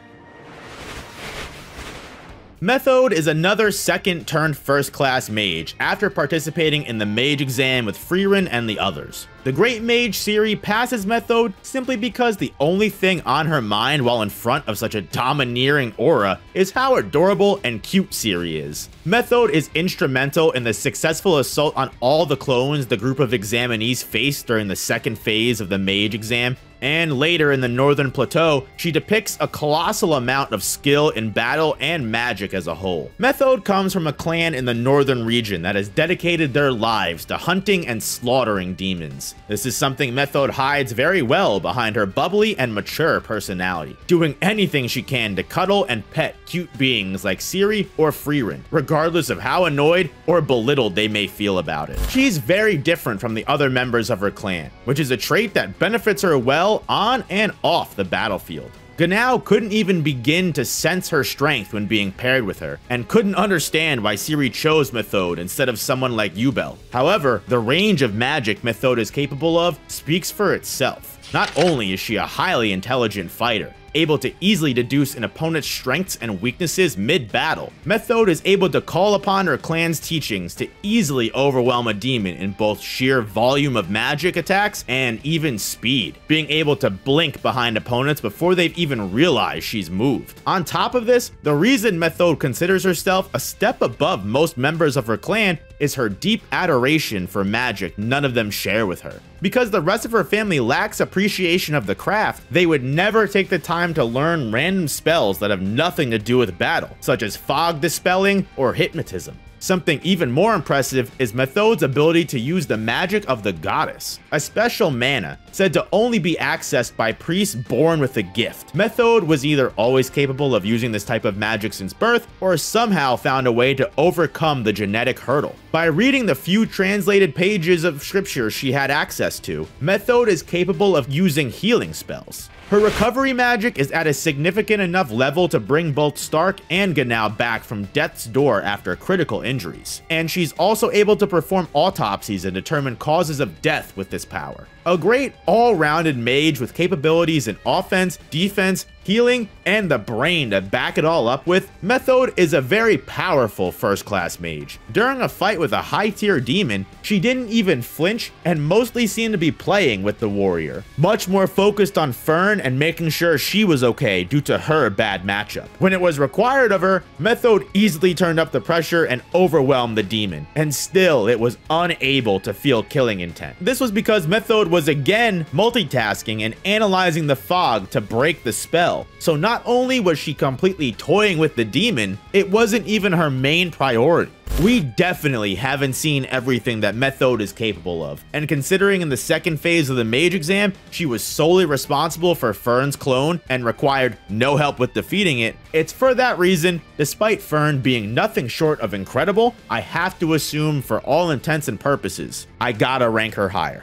Methode is another second-turned first-class mage after participating in the mage exam with Frieren and the others. The great mage Serie passes Methode simply because the only thing on her mind while in front of such a domineering aura is how adorable and cute Serie is. Methode is instrumental in the successful assault on all the clones the group of examinees faced during the second phase of the mage exam, and later in the Northern Plateau, she depicts a colossal amount of skill in battle and magic as a whole. Methode comes from a clan in the northern region that has dedicated their lives to hunting and slaughtering demons. This is something Methode hides very well behind her bubbly and mature personality, doing anything she can to cuddle and pet cute beings like Serie or Frieren, regardless of how annoyed or belittled they may feel about it. She's very different from the other members of her clan, which is a trait that benefits her well on and off the battlefield. Genau couldn't even begin to sense her strength when being paired with her, and couldn't understand why Serie chose Methode instead of someone like Ubel. However, the range of magic Methode is capable of speaks for itself. Not only is she a highly intelligent fighter, able to easily deduce an opponent's strengths and weaknesses mid-battle, Methode is able to call upon her clan's teachings to easily overwhelm a demon in both sheer volume of magic attacks and even speed, being able to blink behind opponents before they've even realized she's moved. On top of this, the reason Methode considers herself a step above most members of her clan is her deep adoration for magic none of them share with her. Because the rest of her family lacks appreciation of the craft, they would never take the time to learn random spells that have nothing to do with battle, such as fog dispelling or hypnotism. Something even more impressive is Methode's ability to use the magic of the goddess, a special mana said to only be accessed by priests born with the gift. Methode was either always capable of using this type of magic since birth, or somehow found a way to overcome the genetic hurdle. By reading the few translated pages of scripture she had access to, Methode is capable of using healing spells. Her recovery magic is at a significant enough level to bring both Stark and Genau back from death's door after critical injuries, and she's also able to perform autopsies and determine causes of death with this power. A great all-rounded mage with capabilities in offense, defense, healing, and the brain to back it all up with, Methode is a very powerful first-class mage. During a fight with a high-tier demon, she didn't even flinch and mostly seemed to be playing with the warrior, much more focused on Fern and making sure she was okay due to her bad matchup. When it was required of her, Methode easily turned up the pressure and overwhelmed the demon, and still it was unable to feel killing intent. This was because Methode was again multitasking and analyzing the fog to break the spell. So not only was she completely toying with the demon, it wasn't even her main priority. We definitely haven't seen everything that Methode is capable of, and considering in the second phase of the mage exam, she was solely responsible for Fern's clone and required no help with defeating it, it's for that reason, despite Fern being nothing short of incredible, I have to assume for all intents and purposes, I gotta rank her higher.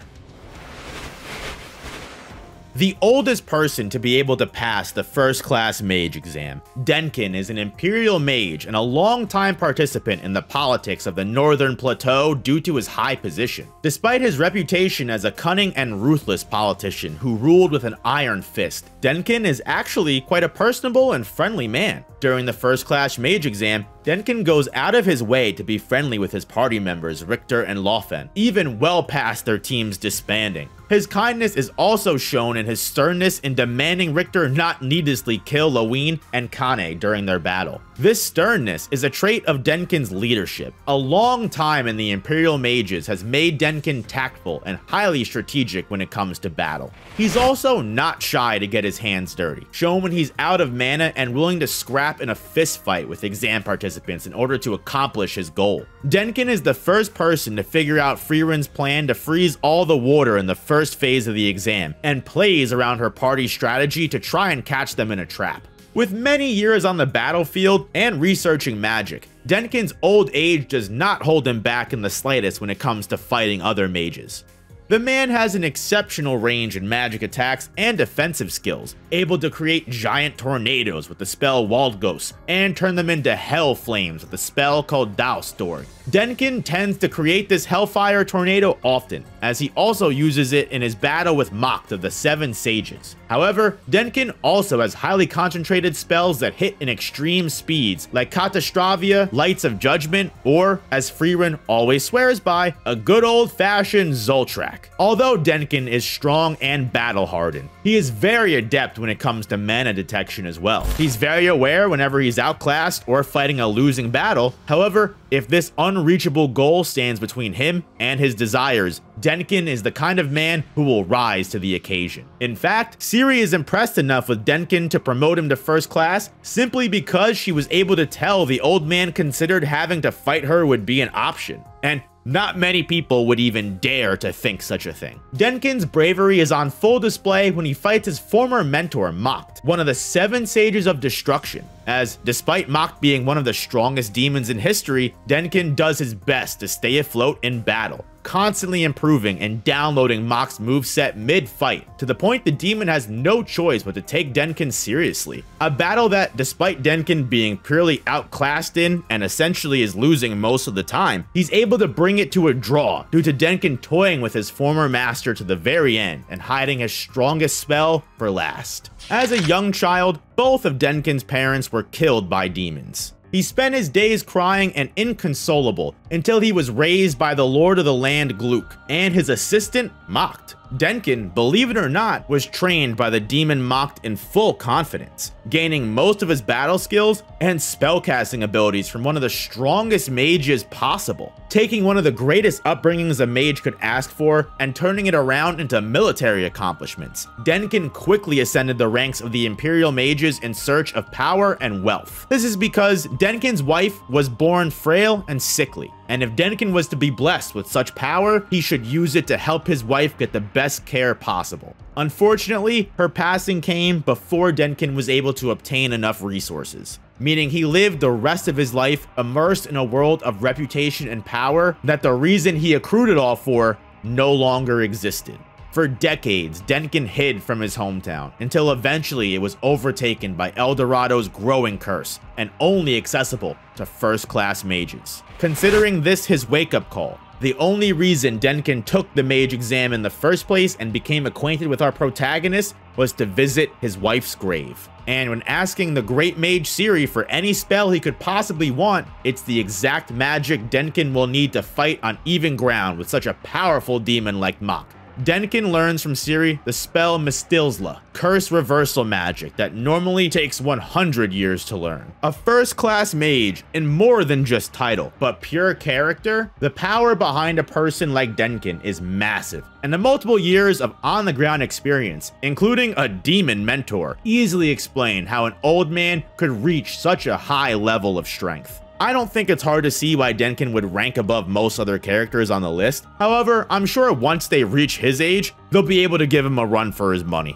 the oldest person to be able to pass the First Class Mage Exam. Denken is an Imperial Mage and a longtime participant in the politics of the Northern Plateau due to his high position. Despite his reputation as a cunning and ruthless politician who ruled with an iron fist, Denken is actually quite a personable and friendly man. During the First Class Mage Exam, Denken goes out of his way to be friendly with his party members Richter and Laufen, even well past their team's disbanding. His kindness is also shown in his sternness in demanding Richter not needlessly kill Lawine and Kanne during their battle. This sternness is a trait of Denken's leadership. A long time in the Imperial Mages has made Denken tactful and highly strategic when it comes to battle. He's also not shy to get his hands dirty, shown when he's out of mana and willing to scrap in a fist fight with exam participants in order to accomplish his goal. Denken is the first person to figure out Frieren's plan to freeze all the water in the first phase of the exam, and plays around her party's strategy to try and catch them in a trap. With many years on the battlefield and researching magic, Denken's old age does not hold him back in the slightest when it comes to fighting other mages. The man has an exceptional range in magic attacks and defensive skills, able to create giant tornadoes with the spell Walled Ghost and turn them into hell flames with a spell called Dousdorg. Denken tends to create this hellfire tornado often, as he also uses it in his battle with Macht of the Seven Sages. However, Denken also has highly concentrated spells that hit in extreme speeds, like Catastravia, Lights of Judgment, or, as Frieren always swears by, a good old-fashioned Zoltraak. Although Denken is strong and battle-hardened, he is very adept when it comes to mana detection as well. He's very aware whenever he's outclassed or fighting a losing battle. However, if this unreachable goal stands between him and his desires, Denken is the kind of man who will rise to the occasion. In fact, Serie is impressed enough with Denken to promote him to first class simply because she was able to tell the old man considered having to fight her would be an option. And not many people would even dare to think such a thing. Denken's bravery is on full display when he fights his former mentor, Macht, one of the Seven Sages of Destruction, as despite Macht being one of the strongest demons in history, Denken does his best to stay afloat in battle, constantly improving and downloading Macht's moveset mid-fight, to the point the demon has no choice but to take Denken seriously. A battle that, despite Denken being purely outclassed in and essentially is losing most of the time, he's able to bring it to a draw due to Denken toying with his former master to the very end and hiding his strongest spell for last. As a young child, both of Denken's parents were killed by demons. He spent his days crying and inconsolable until he was raised by the Lord of the Land, Gluck, and his assistant, Macht. Denken, believe it or not, was trained by the demon Macht in full confidence, gaining most of his battle skills and spellcasting abilities from one of the strongest mages possible, taking one of the greatest upbringings a mage could ask for and turning it around into military accomplishments. Denken quickly ascended the ranks of the Imperial Mages in search of power and wealth. This is because Denken's wife was born frail and sickly, and if Denken was to be blessed with such power, he should use it to help his wife get the best care possible. Unfortunately, her passing came before Denken was able to obtain enough resources, meaning he lived the rest of his life immersed in a world of reputation and power that the reason he accrued it all for no longer existed. For decades, Denken hid from his hometown, until eventually it was overtaken by El Dorado's growing curse, and only accessible to first-class mages. Considering this his wake-up call, the only reason Denken took the mage exam in the first place and became acquainted with our protagonist was to visit his wife's grave. And when asking the great mage Serie for any spell he could possibly want, it's the exact magic Denken will need to fight on even ground with such a powerful demon like Macht. Denken learns from Serie the spell Mistilsla, curse reversal magic that normally takes 100 years to learn. A first-class mage, in more than just title, but pure character, the power behind a person like Denken is massive, and the multiple years of on-the-ground experience, including a demon mentor, easily explain how an old man could reach such a high level of strength. I don't think it's hard to see why Denken would rank above most other characters on the list. However, I'm sure once they reach his age, they'll be able to give him a run for his money.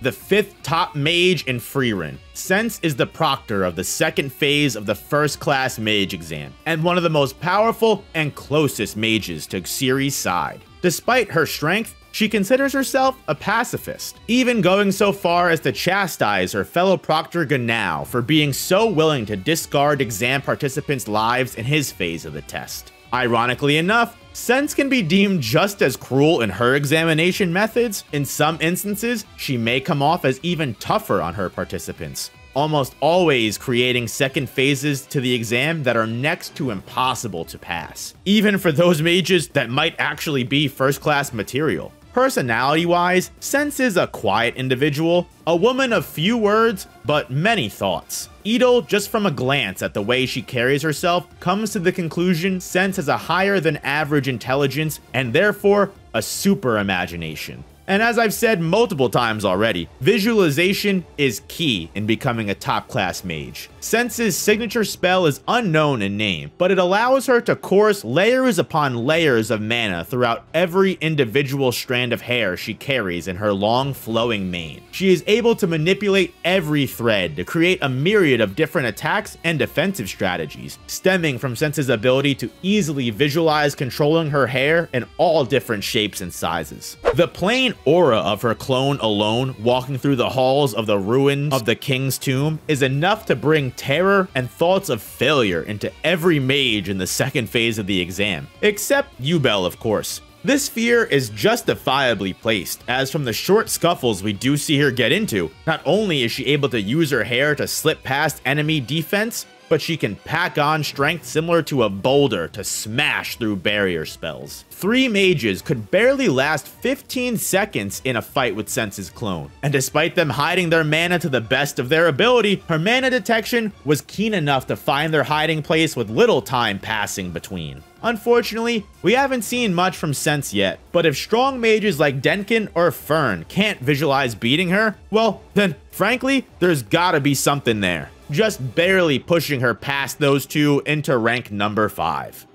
The fifth top mage in Frieren, Sense, is the proctor of the second phase of the first class mage exam, and one of the most powerful and closest mages to Serie's side. Despite her strength, She considers herself a pacifist, even going so far as to chastise her fellow proctor Genau for being so willing to discard exam participants' lives in his phase of the test. Ironically enough, Sense can be deemed just as cruel in her examination methods. In some instances, she may come off as even tougher on her participants, almost always creating second phases to the exam that are next to impossible to pass, even for those mages that might actually be first-class material. Personality-wise, Sense is a quiet individual, a woman of few words, but many thoughts. Edel, just from a glance at the way she carries herself, comes to the conclusion Sense has a higher than average intelligence and therefore a super imagination. And as I've said multiple times already, visualization is key in becoming a top-class mage. Sense's signature spell is unknown in name, but it allows her to course layers upon layers of mana throughout every individual strand of hair she carries in her long, flowing mane. She is able to manipulate every thread to create a myriad of different attacks and defensive strategies, stemming from Sense's ability to easily visualize controlling her hair in all different shapes and sizes. The plain aura of her clone alone, walking through the halls of the ruins of the King's Tomb, is enough to bring terror and thoughts of failure into every mage in the second phase of the exam, except Ubel, of course. This fear is justifiably placed, as from the short scuffles we do see her get into, not only is she able to use her hair to slip past enemy defense, but she can pack on strength similar to a boulder to smash through barrier spells. Three mages could barely last 15 seconds in a fight with Sense's clone, and despite them hiding their mana to the best of their ability, her mana detection was keen enough to find their hiding place with little time passing between. Unfortunately, we haven't seen much from Sense yet, but if strong mages like Denken or Fern can't visualize beating her, well, then frankly, there's gotta be something there, just barely pushing her past those two into rank number 5.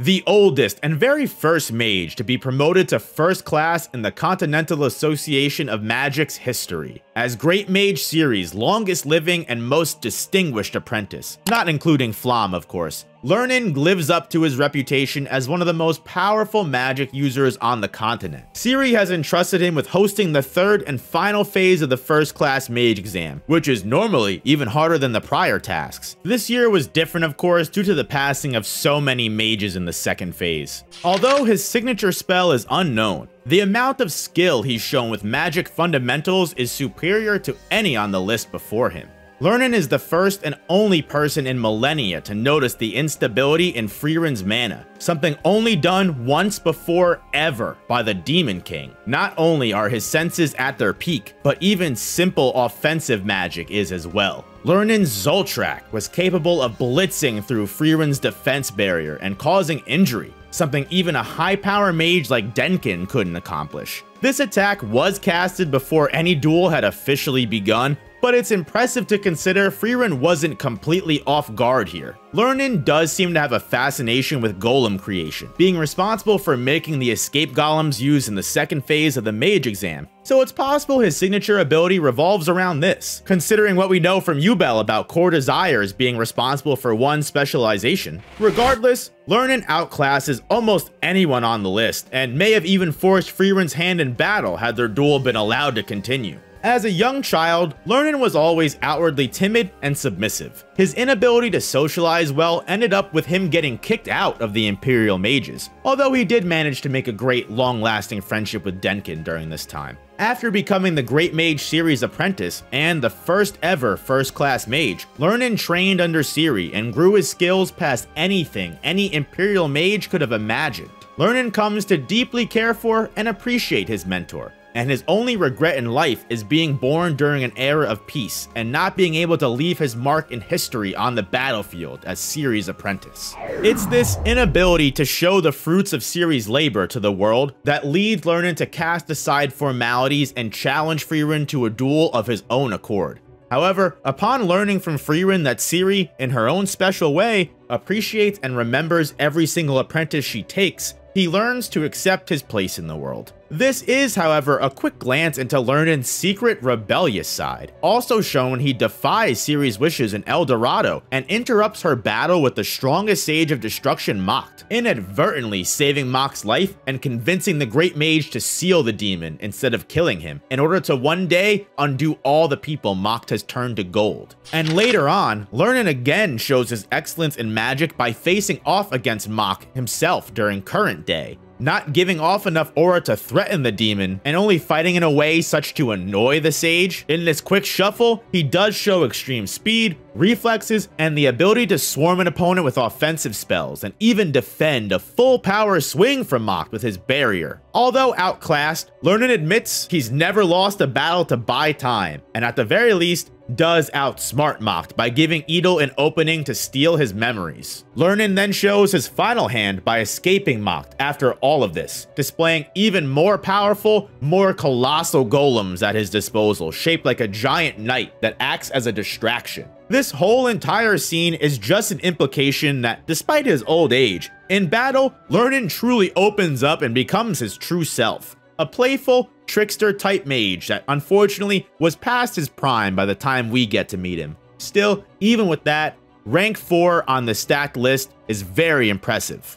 The oldest and very first mage to be promoted to first class in the Continental Association of Magic's history, as Great Mage Serie's longest living and most distinguished apprentice, not including Flamme, of course. Lernen lives up to his reputation as one of the most powerful magic users on the continent. Serie has entrusted him with hosting the third and final phase of the First Class Mage Exam, which is normally even harder than the prior tasks. This year was different, of course, due to the passing of so many mages in the second phase. Although his signature spell is unknown, the amount of skill he's shown with magic fundamentals is superior to any on the list before him. Lernen is the first and only person in millennia to notice the instability in Frieren's mana, something only done once before ever by the Demon King. Not only are his senses at their peak, but even simple offensive magic is as well. Lernen's Zoltraak was capable of blitzing through Frieren's defense barrier and causing injury, something even a high-power mage like Denken couldn't accomplish. This attack was casted before any duel had officially begun, but it's impressive to consider Frieren wasn't completely off guard here. Lernen does seem to have a fascination with golem creation, being responsible for making the escape golems used in the second phase of the mage exam, so it's possible his signature ability revolves around this, considering what we know from Ubel about core desires being responsible for one specialization. Regardless, Lernen outclasses almost anyone on the list, and may have even forced Frieren's hand in battle had their duel been allowed to continue. As a young child, Lernen was always outwardly timid and submissive. His inability to socialize well ended up with him getting kicked out of the Imperial Mages, although he did manage to make a great, long-lasting friendship with Denken during this time. After becoming the Great Mage Serie's apprentice and the first ever first-class mage, Lernen trained under Serie and grew his skills past anything any Imperial Mage could have imagined. Lernen comes to deeply care for and appreciate his mentor, and his only regret in life is being born during an era of peace and not being able to leave his mark in history on the battlefield as Serie's apprentice. It's this inability to show the fruits of Serie's labor to the world that leads Lernen to cast aside formalities and challenge Frieren to a duel of his own accord. However, upon learning from Frieren that Serie, in her own special way, appreciates and remembers every single apprentice she takes, he learns to accept his place in the world. This is, however, a quick glance into Lernan's secret rebellious side. Also shown, he defies Cerie's wishes in El Dorado and interrupts her battle with the strongest Sage of Destruction, Macht, inadvertently saving Macht's life and convincing the Great Mage to seal the demon instead of killing him, in order to one day undo all the people Macht has turned to gold. And later on, Lernan again shows his excellence in magic by facing off against Macht himself during current day, not giving off enough aura to threaten the demon, and only fighting in a way such to annoy the sage. In this quick shuffle, he does show extreme speed, reflexes, and the ability to swarm an opponent with offensive spells, and even defend a full power swing from Macht with his barrier. Although outclassed, Lernan admits he's never lost a battle to buy time, and at the very least, does outsmart Macht by giving Edel an opening to steal his memories. Lernan then shows his final hand by escaping Macht after all of this, displaying even more powerful, more colossal golems at his disposal, shaped like a giant knight that acts as a distraction. This whole entire scene is just an implication that, despite his old age, in battle, Lernan truly opens up and becomes his true self. A playful, trickster-type mage that unfortunately was past his prime by the time we get to meet him. Still, even with that, rank 4 on the stacked list is very impressive.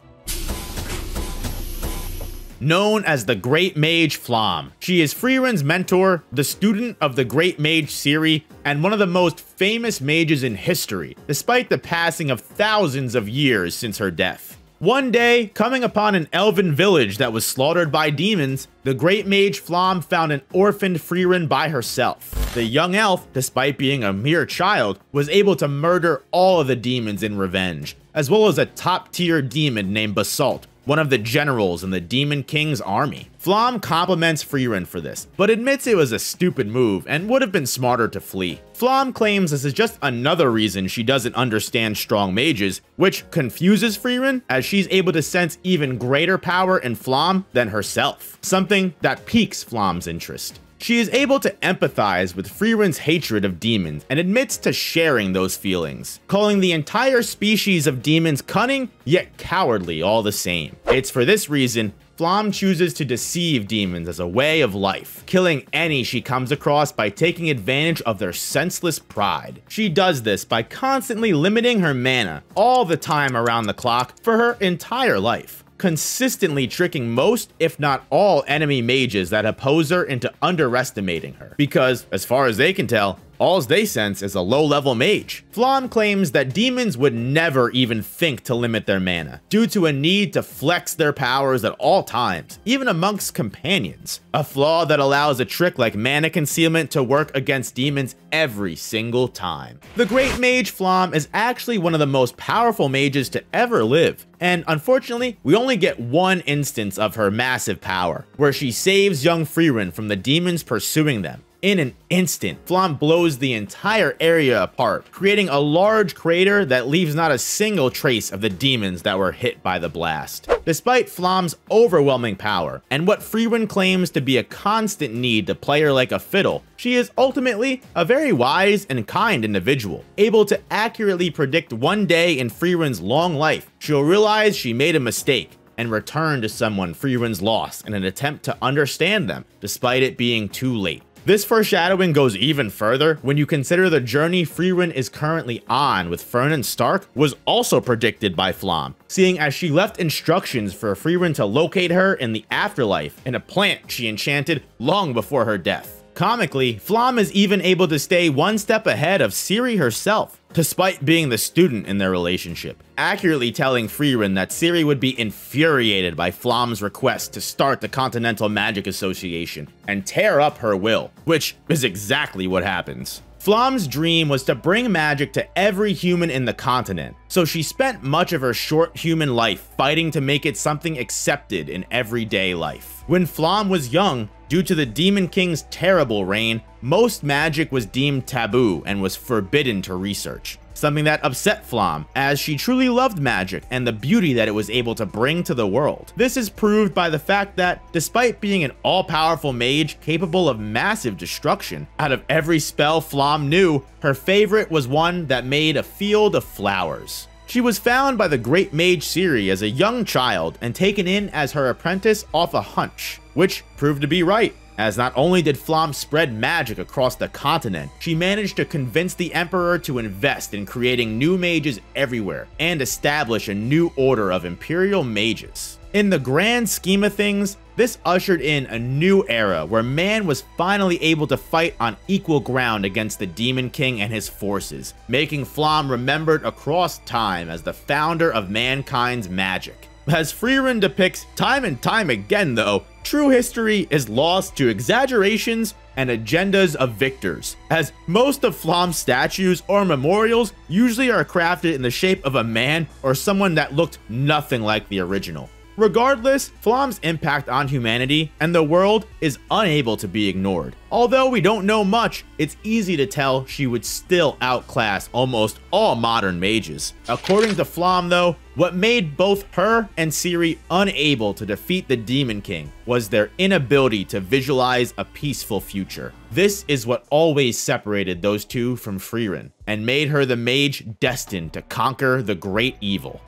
Known as the Great Mage Flamme, she is Frieren's mentor, the student of the Great Mage Serie, and one of the most famous mages in history, despite the passing of thousands of years since her death. One day, coming upon an elven village that was slaughtered by demons, the Great Mage Flamme found an orphaned Frieren by herself. The young elf, despite being a mere child, was able to murder all of the demons in revenge, as well as a top-tier demon named Basalt, one of the generals in the Demon King's army. Flamme compliments Frieren for this, but admits it was a stupid move and would have been smarter to flee. Flamme claims this is just another reason she doesn't understand strong mages, which confuses Frieren, as she's able to sense even greater power in Flamme than herself, something that piques Flamme's interest. She is able to empathize with Frieren's hatred of demons and admits to sharing those feelings, calling the entire species of demons cunning yet cowardly all the same. It's for this reason Flamme chooses to deceive demons as a way of life, killing any she comes across by taking advantage of their senseless pride. She does this by constantly limiting her mana all the time around the clock for her entire life, consistently tricking most, if not all, enemy mages that oppose her into underestimating her, because, as far as they can tell, all they sense is a low-level mage. Flamme claims that demons would never even think to limit their mana, due to a need to flex their powers at all times, even amongst companions, a flaw that allows a trick like mana concealment to work against demons every single time. The Great Mage Flamme is actually one of the most powerful mages to ever live, and unfortunately, we only get one instance of her massive power, where she saves young Frieren from the demons pursuing them. In an instant, Flamme blows the entire area apart, creating a large crater that leaves not a single trace of the demons that were hit by the blast. Despite Flamme's overwhelming power, and what Frieren claims to be a constant need to play her like a fiddle, she is ultimately a very wise and kind individual, able to accurately predict one day in Frieren's long life she'll realize she made a mistake, and return to someone Frieren's lost in an attempt to understand them, despite it being too late. This foreshadowing goes even further when you consider the journey Frieren is currently on with Fern and Stark was also predicted by Flamme, seeing as she left instructions for Frieren to locate her in the afterlife in a plant she enchanted long before her death. Comically, Flamme is even able to stay one step ahead of Serie herself, despite being the student in their relationship, accurately telling Frieren that Serie would be infuriated by Flamme's request to start the Continental Magic Association and tear up her will, which is exactly what happens. Flamme's dream was to bring magic to every human in the continent, so she spent much of her short human life fighting to make it something accepted in everyday life. When Flamme was young, due to the Demon King's terrible reign, most magic was deemed taboo and was forbidden to research, something that upset Flamme, as she truly loved magic and the beauty that it was able to bring to the world. This is proved by the fact that, despite being an all-powerful mage capable of massive destruction, out of every spell Flamme knew, her favorite was one that made a field of flowers. She was found by the great mage Serie as a young child and taken in as her apprentice off a hunch, which proved to be right, as not only did Flamme spread magic across the continent, she managed to convince the Emperor to invest in creating new mages everywhere and establish a new order of Imperial Mages. In the grand scheme of things, this ushered in a new era where man was finally able to fight on equal ground against the Demon King and his forces, making Flamme remembered across time as the founder of mankind's magic. As Frieren depicts time and time again though, true history is lost to exaggerations and agendas of victors, as most of Flamme's statues or memorials usually are crafted in the shape of a man or someone that looked nothing like the original. Regardless, Flamme's impact on humanity and the world is unable to be ignored. Although we don't know much, it's easy to tell she would still outclass almost all modern mages. According to Flamme though, what made both her and Serie unable to defeat the Demon King was their inability to visualize a peaceful future. This is what always separated those two from Frieren, and made her the mage destined to conquer the great evil.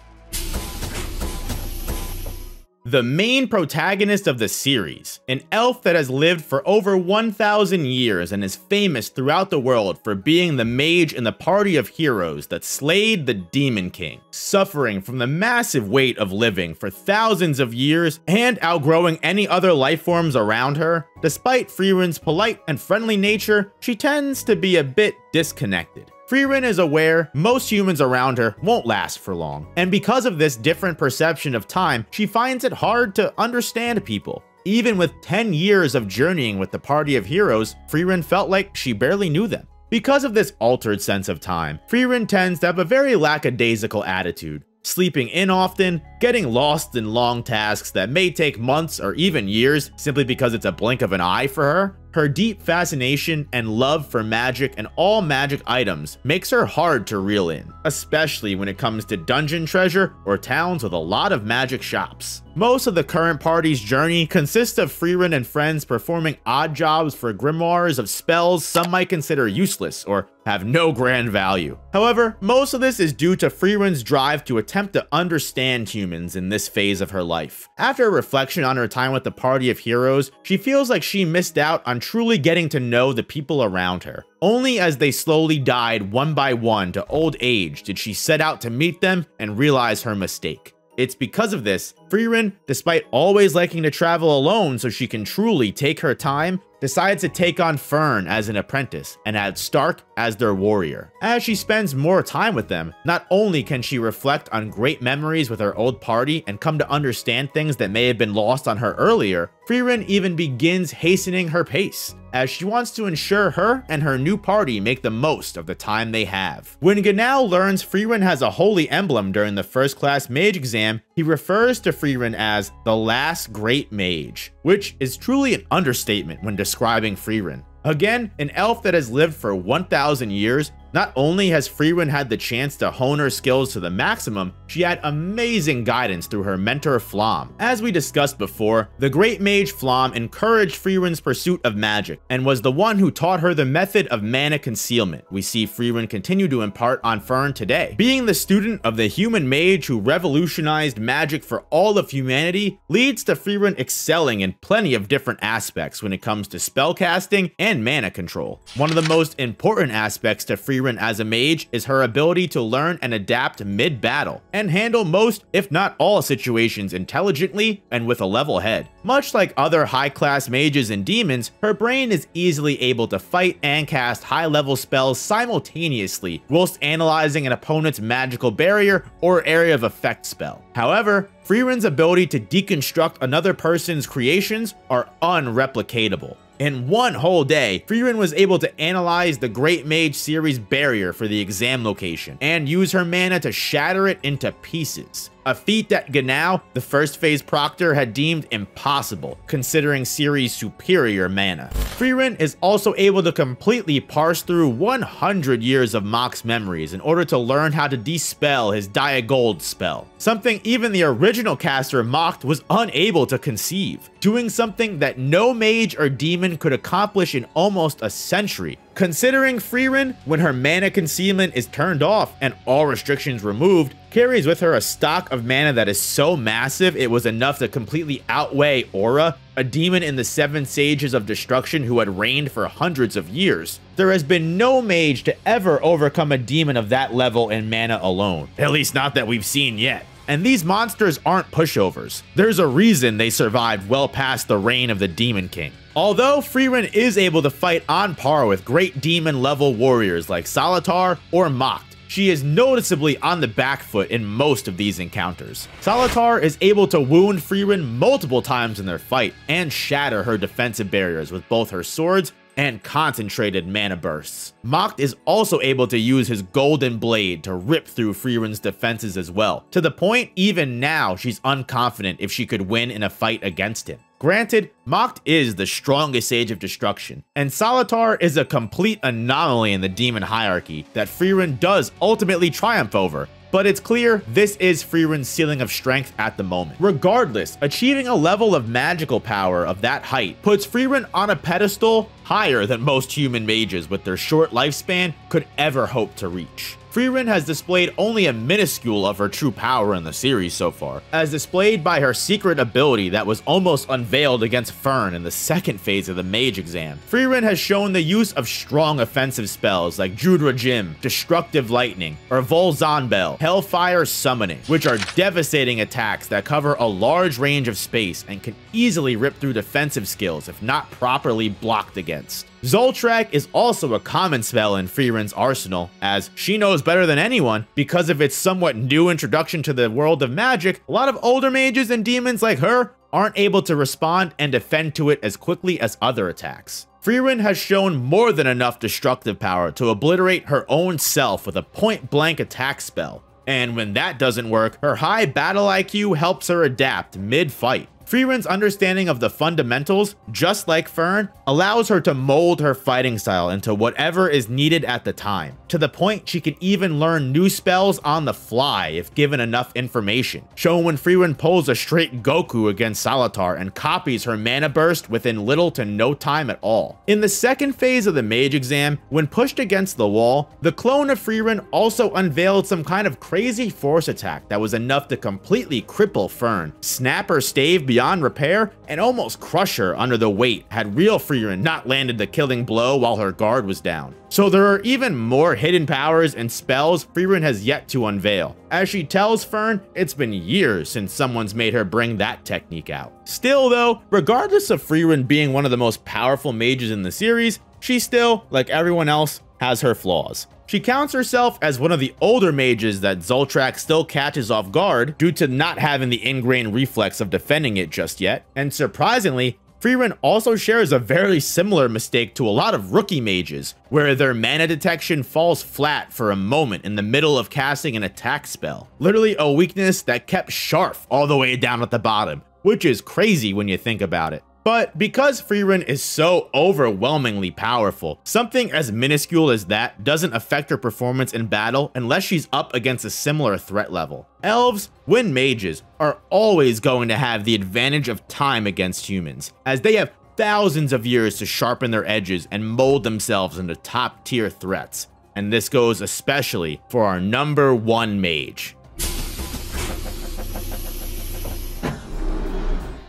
The main protagonist of the series, an elf that has lived for over 1,000 years and is famous throughout the world for being the mage in the party of heroes that slayed the Demon King, suffering from the massive weight of living for thousands of years and outgrowing any other life forms around her. Despite Frieren's polite and friendly nature, she tends to be a bit disconnected. Frieren is aware most humans around her won't last for long, and because of this different perception of time, she finds it hard to understand people. Even with 10 years of journeying with the party of heroes, Frieren felt like she barely knew them. Because of this altered sense of time, Frieren tends to have a very lackadaisical attitude, sleeping in often, getting lost in long tasks that may take months or even years simply because it's a blink of an eye for her. Her deep fascination and love for magic and all magic items makes her hard to reel in, especially when it comes to dungeon treasure or towns with a lot of magic shops. Most of the current party's journey consists of Frieren and friends performing odd jobs for grimoires of spells some might consider useless or have no grand value. However, most of this is due to Frieren's drive to attempt to understand humans in this phase of her life. After a reflection on her time with the party of heroes, she feels like she missed out on truly getting to know the people around her. Only as they slowly died one by one to old age did she set out to meet them and realize her mistake. It's because of this, Frieren, despite always liking to travel alone so she can truly take her time, decides to take on Fern as an apprentice and add Stark as their warrior. As she spends more time with them, not only can she reflect on great memories with her old party and come to understand things that may have been lost on her earlier, Frieren even begins hastening her pace, as she wants to ensure her and her new party make the most of the time they have. When Genau learns Frieren has a holy emblem during the First Class Mage Exam, he refers to Frieren as the last great mage, which is truly an understatement when describing Frieren. Again, an elf that has lived for 1,000 years, not only has Frieren had the chance to hone her skills to the maximum, she had amazing guidance through her mentor Flamme. As we discussed before, the great mage Flamme encouraged Frieren's pursuit of magic and was the one who taught her the method of mana concealment we see Frieren continue to impart on Fern today. Being the student of the human mage who revolutionized magic for all of humanity leads to Frieren excelling in plenty of different aspects when it comes to spellcasting and mana control. One of the most important aspects to Frieren as a mage is her ability to learn and adapt mid-battle and handle most, if not all, situations intelligently and with a level head. Much like other high-class mages and demons, her brain is easily able to fight and cast high-level spells simultaneously whilst analyzing an opponent's magical barrier or area of effect spell. However, Frieren's ability to deconstruct another person's creations are unreplicatable. In one whole day, Frieren was able to analyze the Great Mage Serie's barrier for the exam location and use her mana to shatter it into pieces. A feat that Genau, the first phase proctor, had deemed impossible, considering Serie's superior mana. Frieren is also able to completely parse through 100 years of Mach's memories in order to learn how to despell his Diagold spell, something even the original caster Macht was unable to conceive, doing something that no mage or demon could accomplish in almost a century, Considering Frieren, when her mana concealment is turned off and all restrictions removed, carries with her a stock of mana that is so massive it was enough to completely outweigh Aura, a demon in the Seven Sages of Destruction who had reigned for hundreds of years. There has been no mage to ever overcome a demon of that level in mana alone, at least not that we've seen yet. And these monsters aren't pushovers. There's a reason they survived well past the reign of the Demon King. Although Frieren is able to fight on par with great demon level warriors like Solitar or Macht, she is noticeably on the back foot in most of these encounters. Solitar is able to wound Frieren multiple times in their fight and shatter her defensive barriers with both her swords and concentrated mana bursts. Macht is also able to use his golden blade to rip through Frieren's defenses as well, to the point even now she's unconfident if she could win in a fight against him. Granted, Macht is the strongest Sage of Destruction, and Solitar is a complete anomaly in the demon hierarchy that Frieren does ultimately triumph over, but it's clear this is Frieren's ceiling of strength at the moment. Regardless, achieving a level of magical power of that height puts Frieren on a pedestal higher than most human mages with their short lifespan could ever hope to reach. Frieren has displayed only a minuscule of her true power in the series so far, as displayed by her secret ability that was almost unveiled against Fern in the second phase of the Mage Exam. Frieren has shown the use of strong offensive spells like Judra Jim, Destructive Lightning, or Volzan Bell, Hellfire Summoning, which are devastating attacks that cover a large range of space and can easily rip through defensive skills if not properly blocked against. Zoltraak is also a common spell in Frieren's arsenal, as she knows better than anyone because of its somewhat new introduction to the world of magic. A lot of older mages and demons like her aren't able to respond and defend to it as quickly as other attacks. Frieren has shown more than enough destructive power to obliterate her own self with a point-blank attack spell, and when that doesn't work, her high battle IQ helps her adapt mid-fight. Frieren's understanding of the fundamentals, just like Fern, allows her to mold her fighting style into whatever is needed at the time, to the point she can even learn new spells on the fly if given enough information, shown when Frieren pulls a straight Goku against Solitar and copies her mana burst within little to no time at all. In the second phase of the Mage Exam, when pushed against the wall, the clone of Frieren also unveiled some kind of crazy force attack that was enough to completely cripple Fern, snap her stave beyond repair, and almost crush her under the weight had real Frieren not landed the killing blow while her guard was down. So there are even more hidden powers and spells Frieren has yet to unveil. As she tells Fern, it's been years since someone's made her bring that technique out. Still though, regardless of Frieren being one of the most powerful mages in the series, she still, like everyone else, has her flaws. She counts herself as one of the older mages that Zoltraak still catches off guard due to not having the ingrained reflex of defending it just yet, and surprisingly, Frieren also shares a very similar mistake to a lot of rookie mages, where their mana detection falls flat for a moment in the middle of casting an attack spell. Literally a weakness that kept Scharf all the way down at the bottom, which is crazy when you think about it. But because Frieren is so overwhelmingly powerful, something as minuscule as that doesn't affect her performance in battle unless she's up against a similar threat level. Elves, when mages, are always going to have the advantage of time against humans, as they have thousands of years to sharpen their edges and mold themselves into top-tier threats. And this goes especially for our number one mage.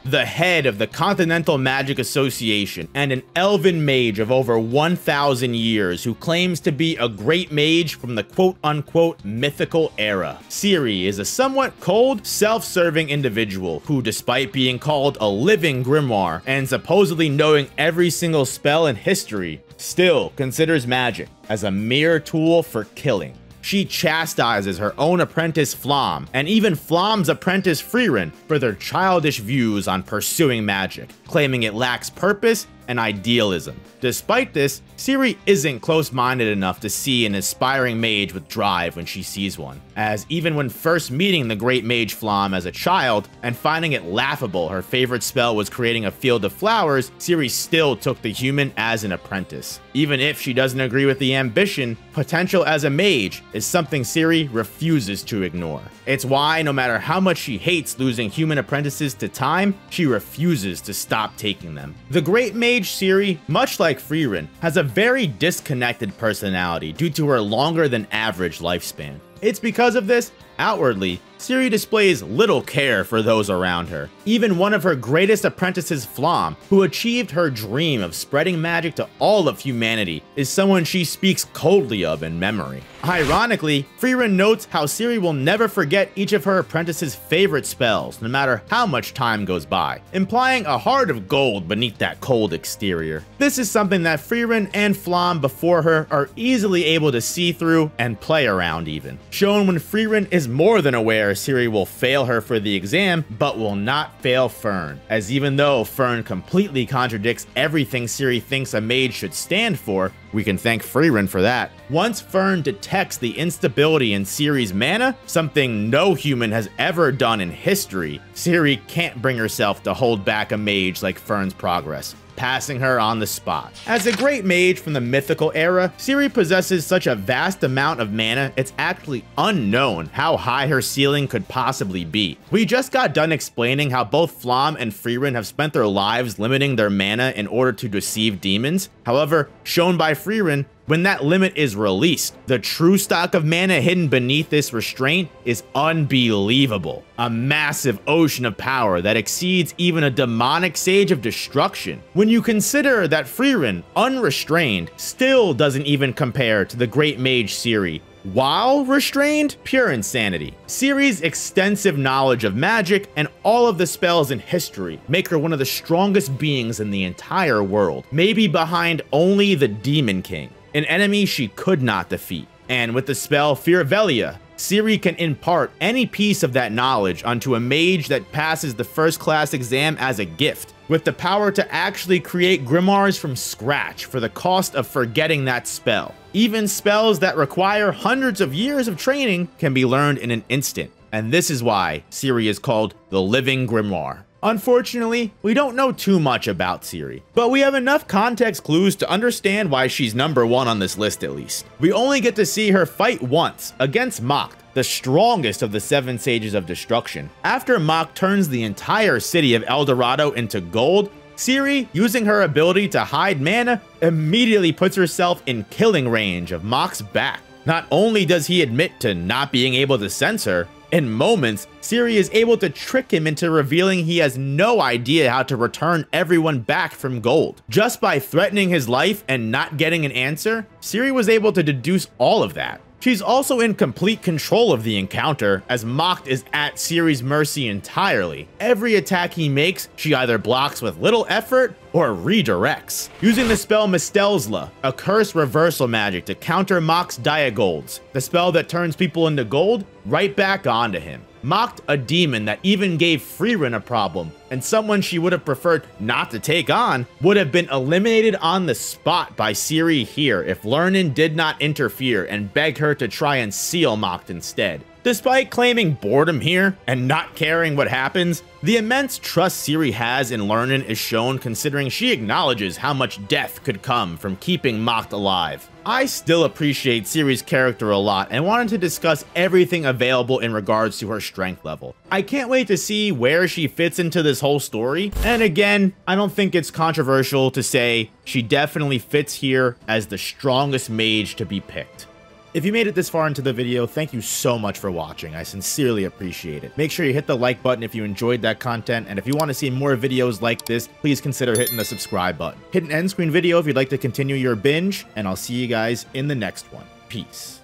The head of the Continental Magic Association and an elven mage of over 1,000 years who claims to be a great mage from the quote-unquote mythical era. Serie is a somewhat cold, self-serving individual who, despite being called a living grimoire and supposedly knowing every single spell in history, still considers magic as a mere tool for killing. She chastises her own apprentice Flamme, and even Flamme's apprentice Frieren, for their childish views on pursuing magic, claiming it lacks purpose and idealism. Despite this, Serie isn't close-minded enough to see an aspiring mage with drive when she sees one, as even when first meeting the great mage Flamme as a child and finding it laughable her favorite spell was creating a field of flowers, Serie still took the human as an apprentice. Even if she doesn't agree with the ambition, potential as a mage is something Serie refuses to ignore. It's why, no matter how much she hates losing human apprentices to time, she refuses to stop taking them. The great mage Mage Serie, much like Frieren, has a very disconnected personality due to her longer than average lifespan. It's because of this, outwardly, Serie displays little care for those around her. Even one of her greatest apprentices, Flamme, who achieved her dream of spreading magic to all of humanity, is someone she speaks coldly of in memory. Ironically, Frieren notes how Serie will never forget each of her apprentices' favorite spells, no matter how much time goes by, implying a heart of gold beneath that cold exterior. This is something that Frieren and Flamme before her are easily able to see through and play around even, shown when Frieren is more than aware Serie will fail her for the exam, but will not fail Fern, as even though Fern completely contradicts everything Serie thinks a mage should stand for, we can thank Frieren for that. Once Fern detects the instability in Serie's mana, something no human has ever done in history, Serie can't bring herself to hold back a mage like Fern's progress, passing her on the spot. As a great mage from the mythical era, Serie possesses such a vast amount of mana, it's actually unknown how high her ceiling could possibly be. We just got done explaining how both Flamme and Frieren have spent their lives limiting their mana in order to deceive demons. However, shown by Frieren, when that limit is released, the true stock of mana hidden beneath this restraint is unbelievable. A massive ocean of power that exceeds even a demonic sage of destruction. When you consider that Frieren, unrestrained, still doesn't even compare to the great mage Serie, while restrained, pure insanity. Serie's extensive knowledge of magic and all of the spells in history make her one of the strongest beings in the entire world, maybe behind only the Demon King, an enemy she could not defeat. And with the spell Firvelia, Serie can impart any piece of that knowledge onto a mage that passes the first class exam as a gift, with the power to actually create grimoires from scratch for the cost of forgetting that spell. Even spells that require hundreds of years of training can be learned in an instant, and this is why Serie is called the Living Grimoire. Unfortunately, we don't know too much about Serie, but we have enough context clues to understand why she's number one on this list at least. We only get to see her fight once, against Macht, the strongest of the Seven Sages of Destruction. After Macht turns the entire city of El Dorado into gold, Serie, using her ability to hide mana, immediately puts herself in killing range of Macht's back. Not only does he admit to not being able to sense her, in moments, Serie is able to trick him into revealing he has no idea how to return everyone back from gold. Just by threatening his life and not getting an answer, Serie was able to deduce all of that. She's also in complete control of the encounter, as Macht is at Serie's mercy entirely. Every attack he makes, she either blocks with little effort or redirects. Using the spell Mistelsla, a curse reversal magic to counter Macht's Diagolds, the spell that turns people into gold, right back onto him. Macht, a demon that even gave Frieren a problem, and someone she would have preferred not to take on, would have been eliminated on the spot by Serie here if Lernen did not interfere and beg her to try and seal Macht instead. Despite claiming boredom here and not caring what happens, the immense trust Serie has in Lernen is shown considering she acknowledges how much death could come from keeping Macht alive. I still appreciate Serie's character a lot and wanted to discuss everything available in regards to her strength level. I can't wait to see where she fits into this whole story. And again, I don't think it's controversial to say she definitely fits here as the strongest mage to be picked. If you made it this far into the video, thank you so much for watching. I sincerely appreciate it. Make sure you hit the like button if you enjoyed that content, and if you want to see more videos like this, please consider hitting the subscribe button. Hit an end screen video if you'd like to continue your binge, and I'll see you guys in the next one. Peace.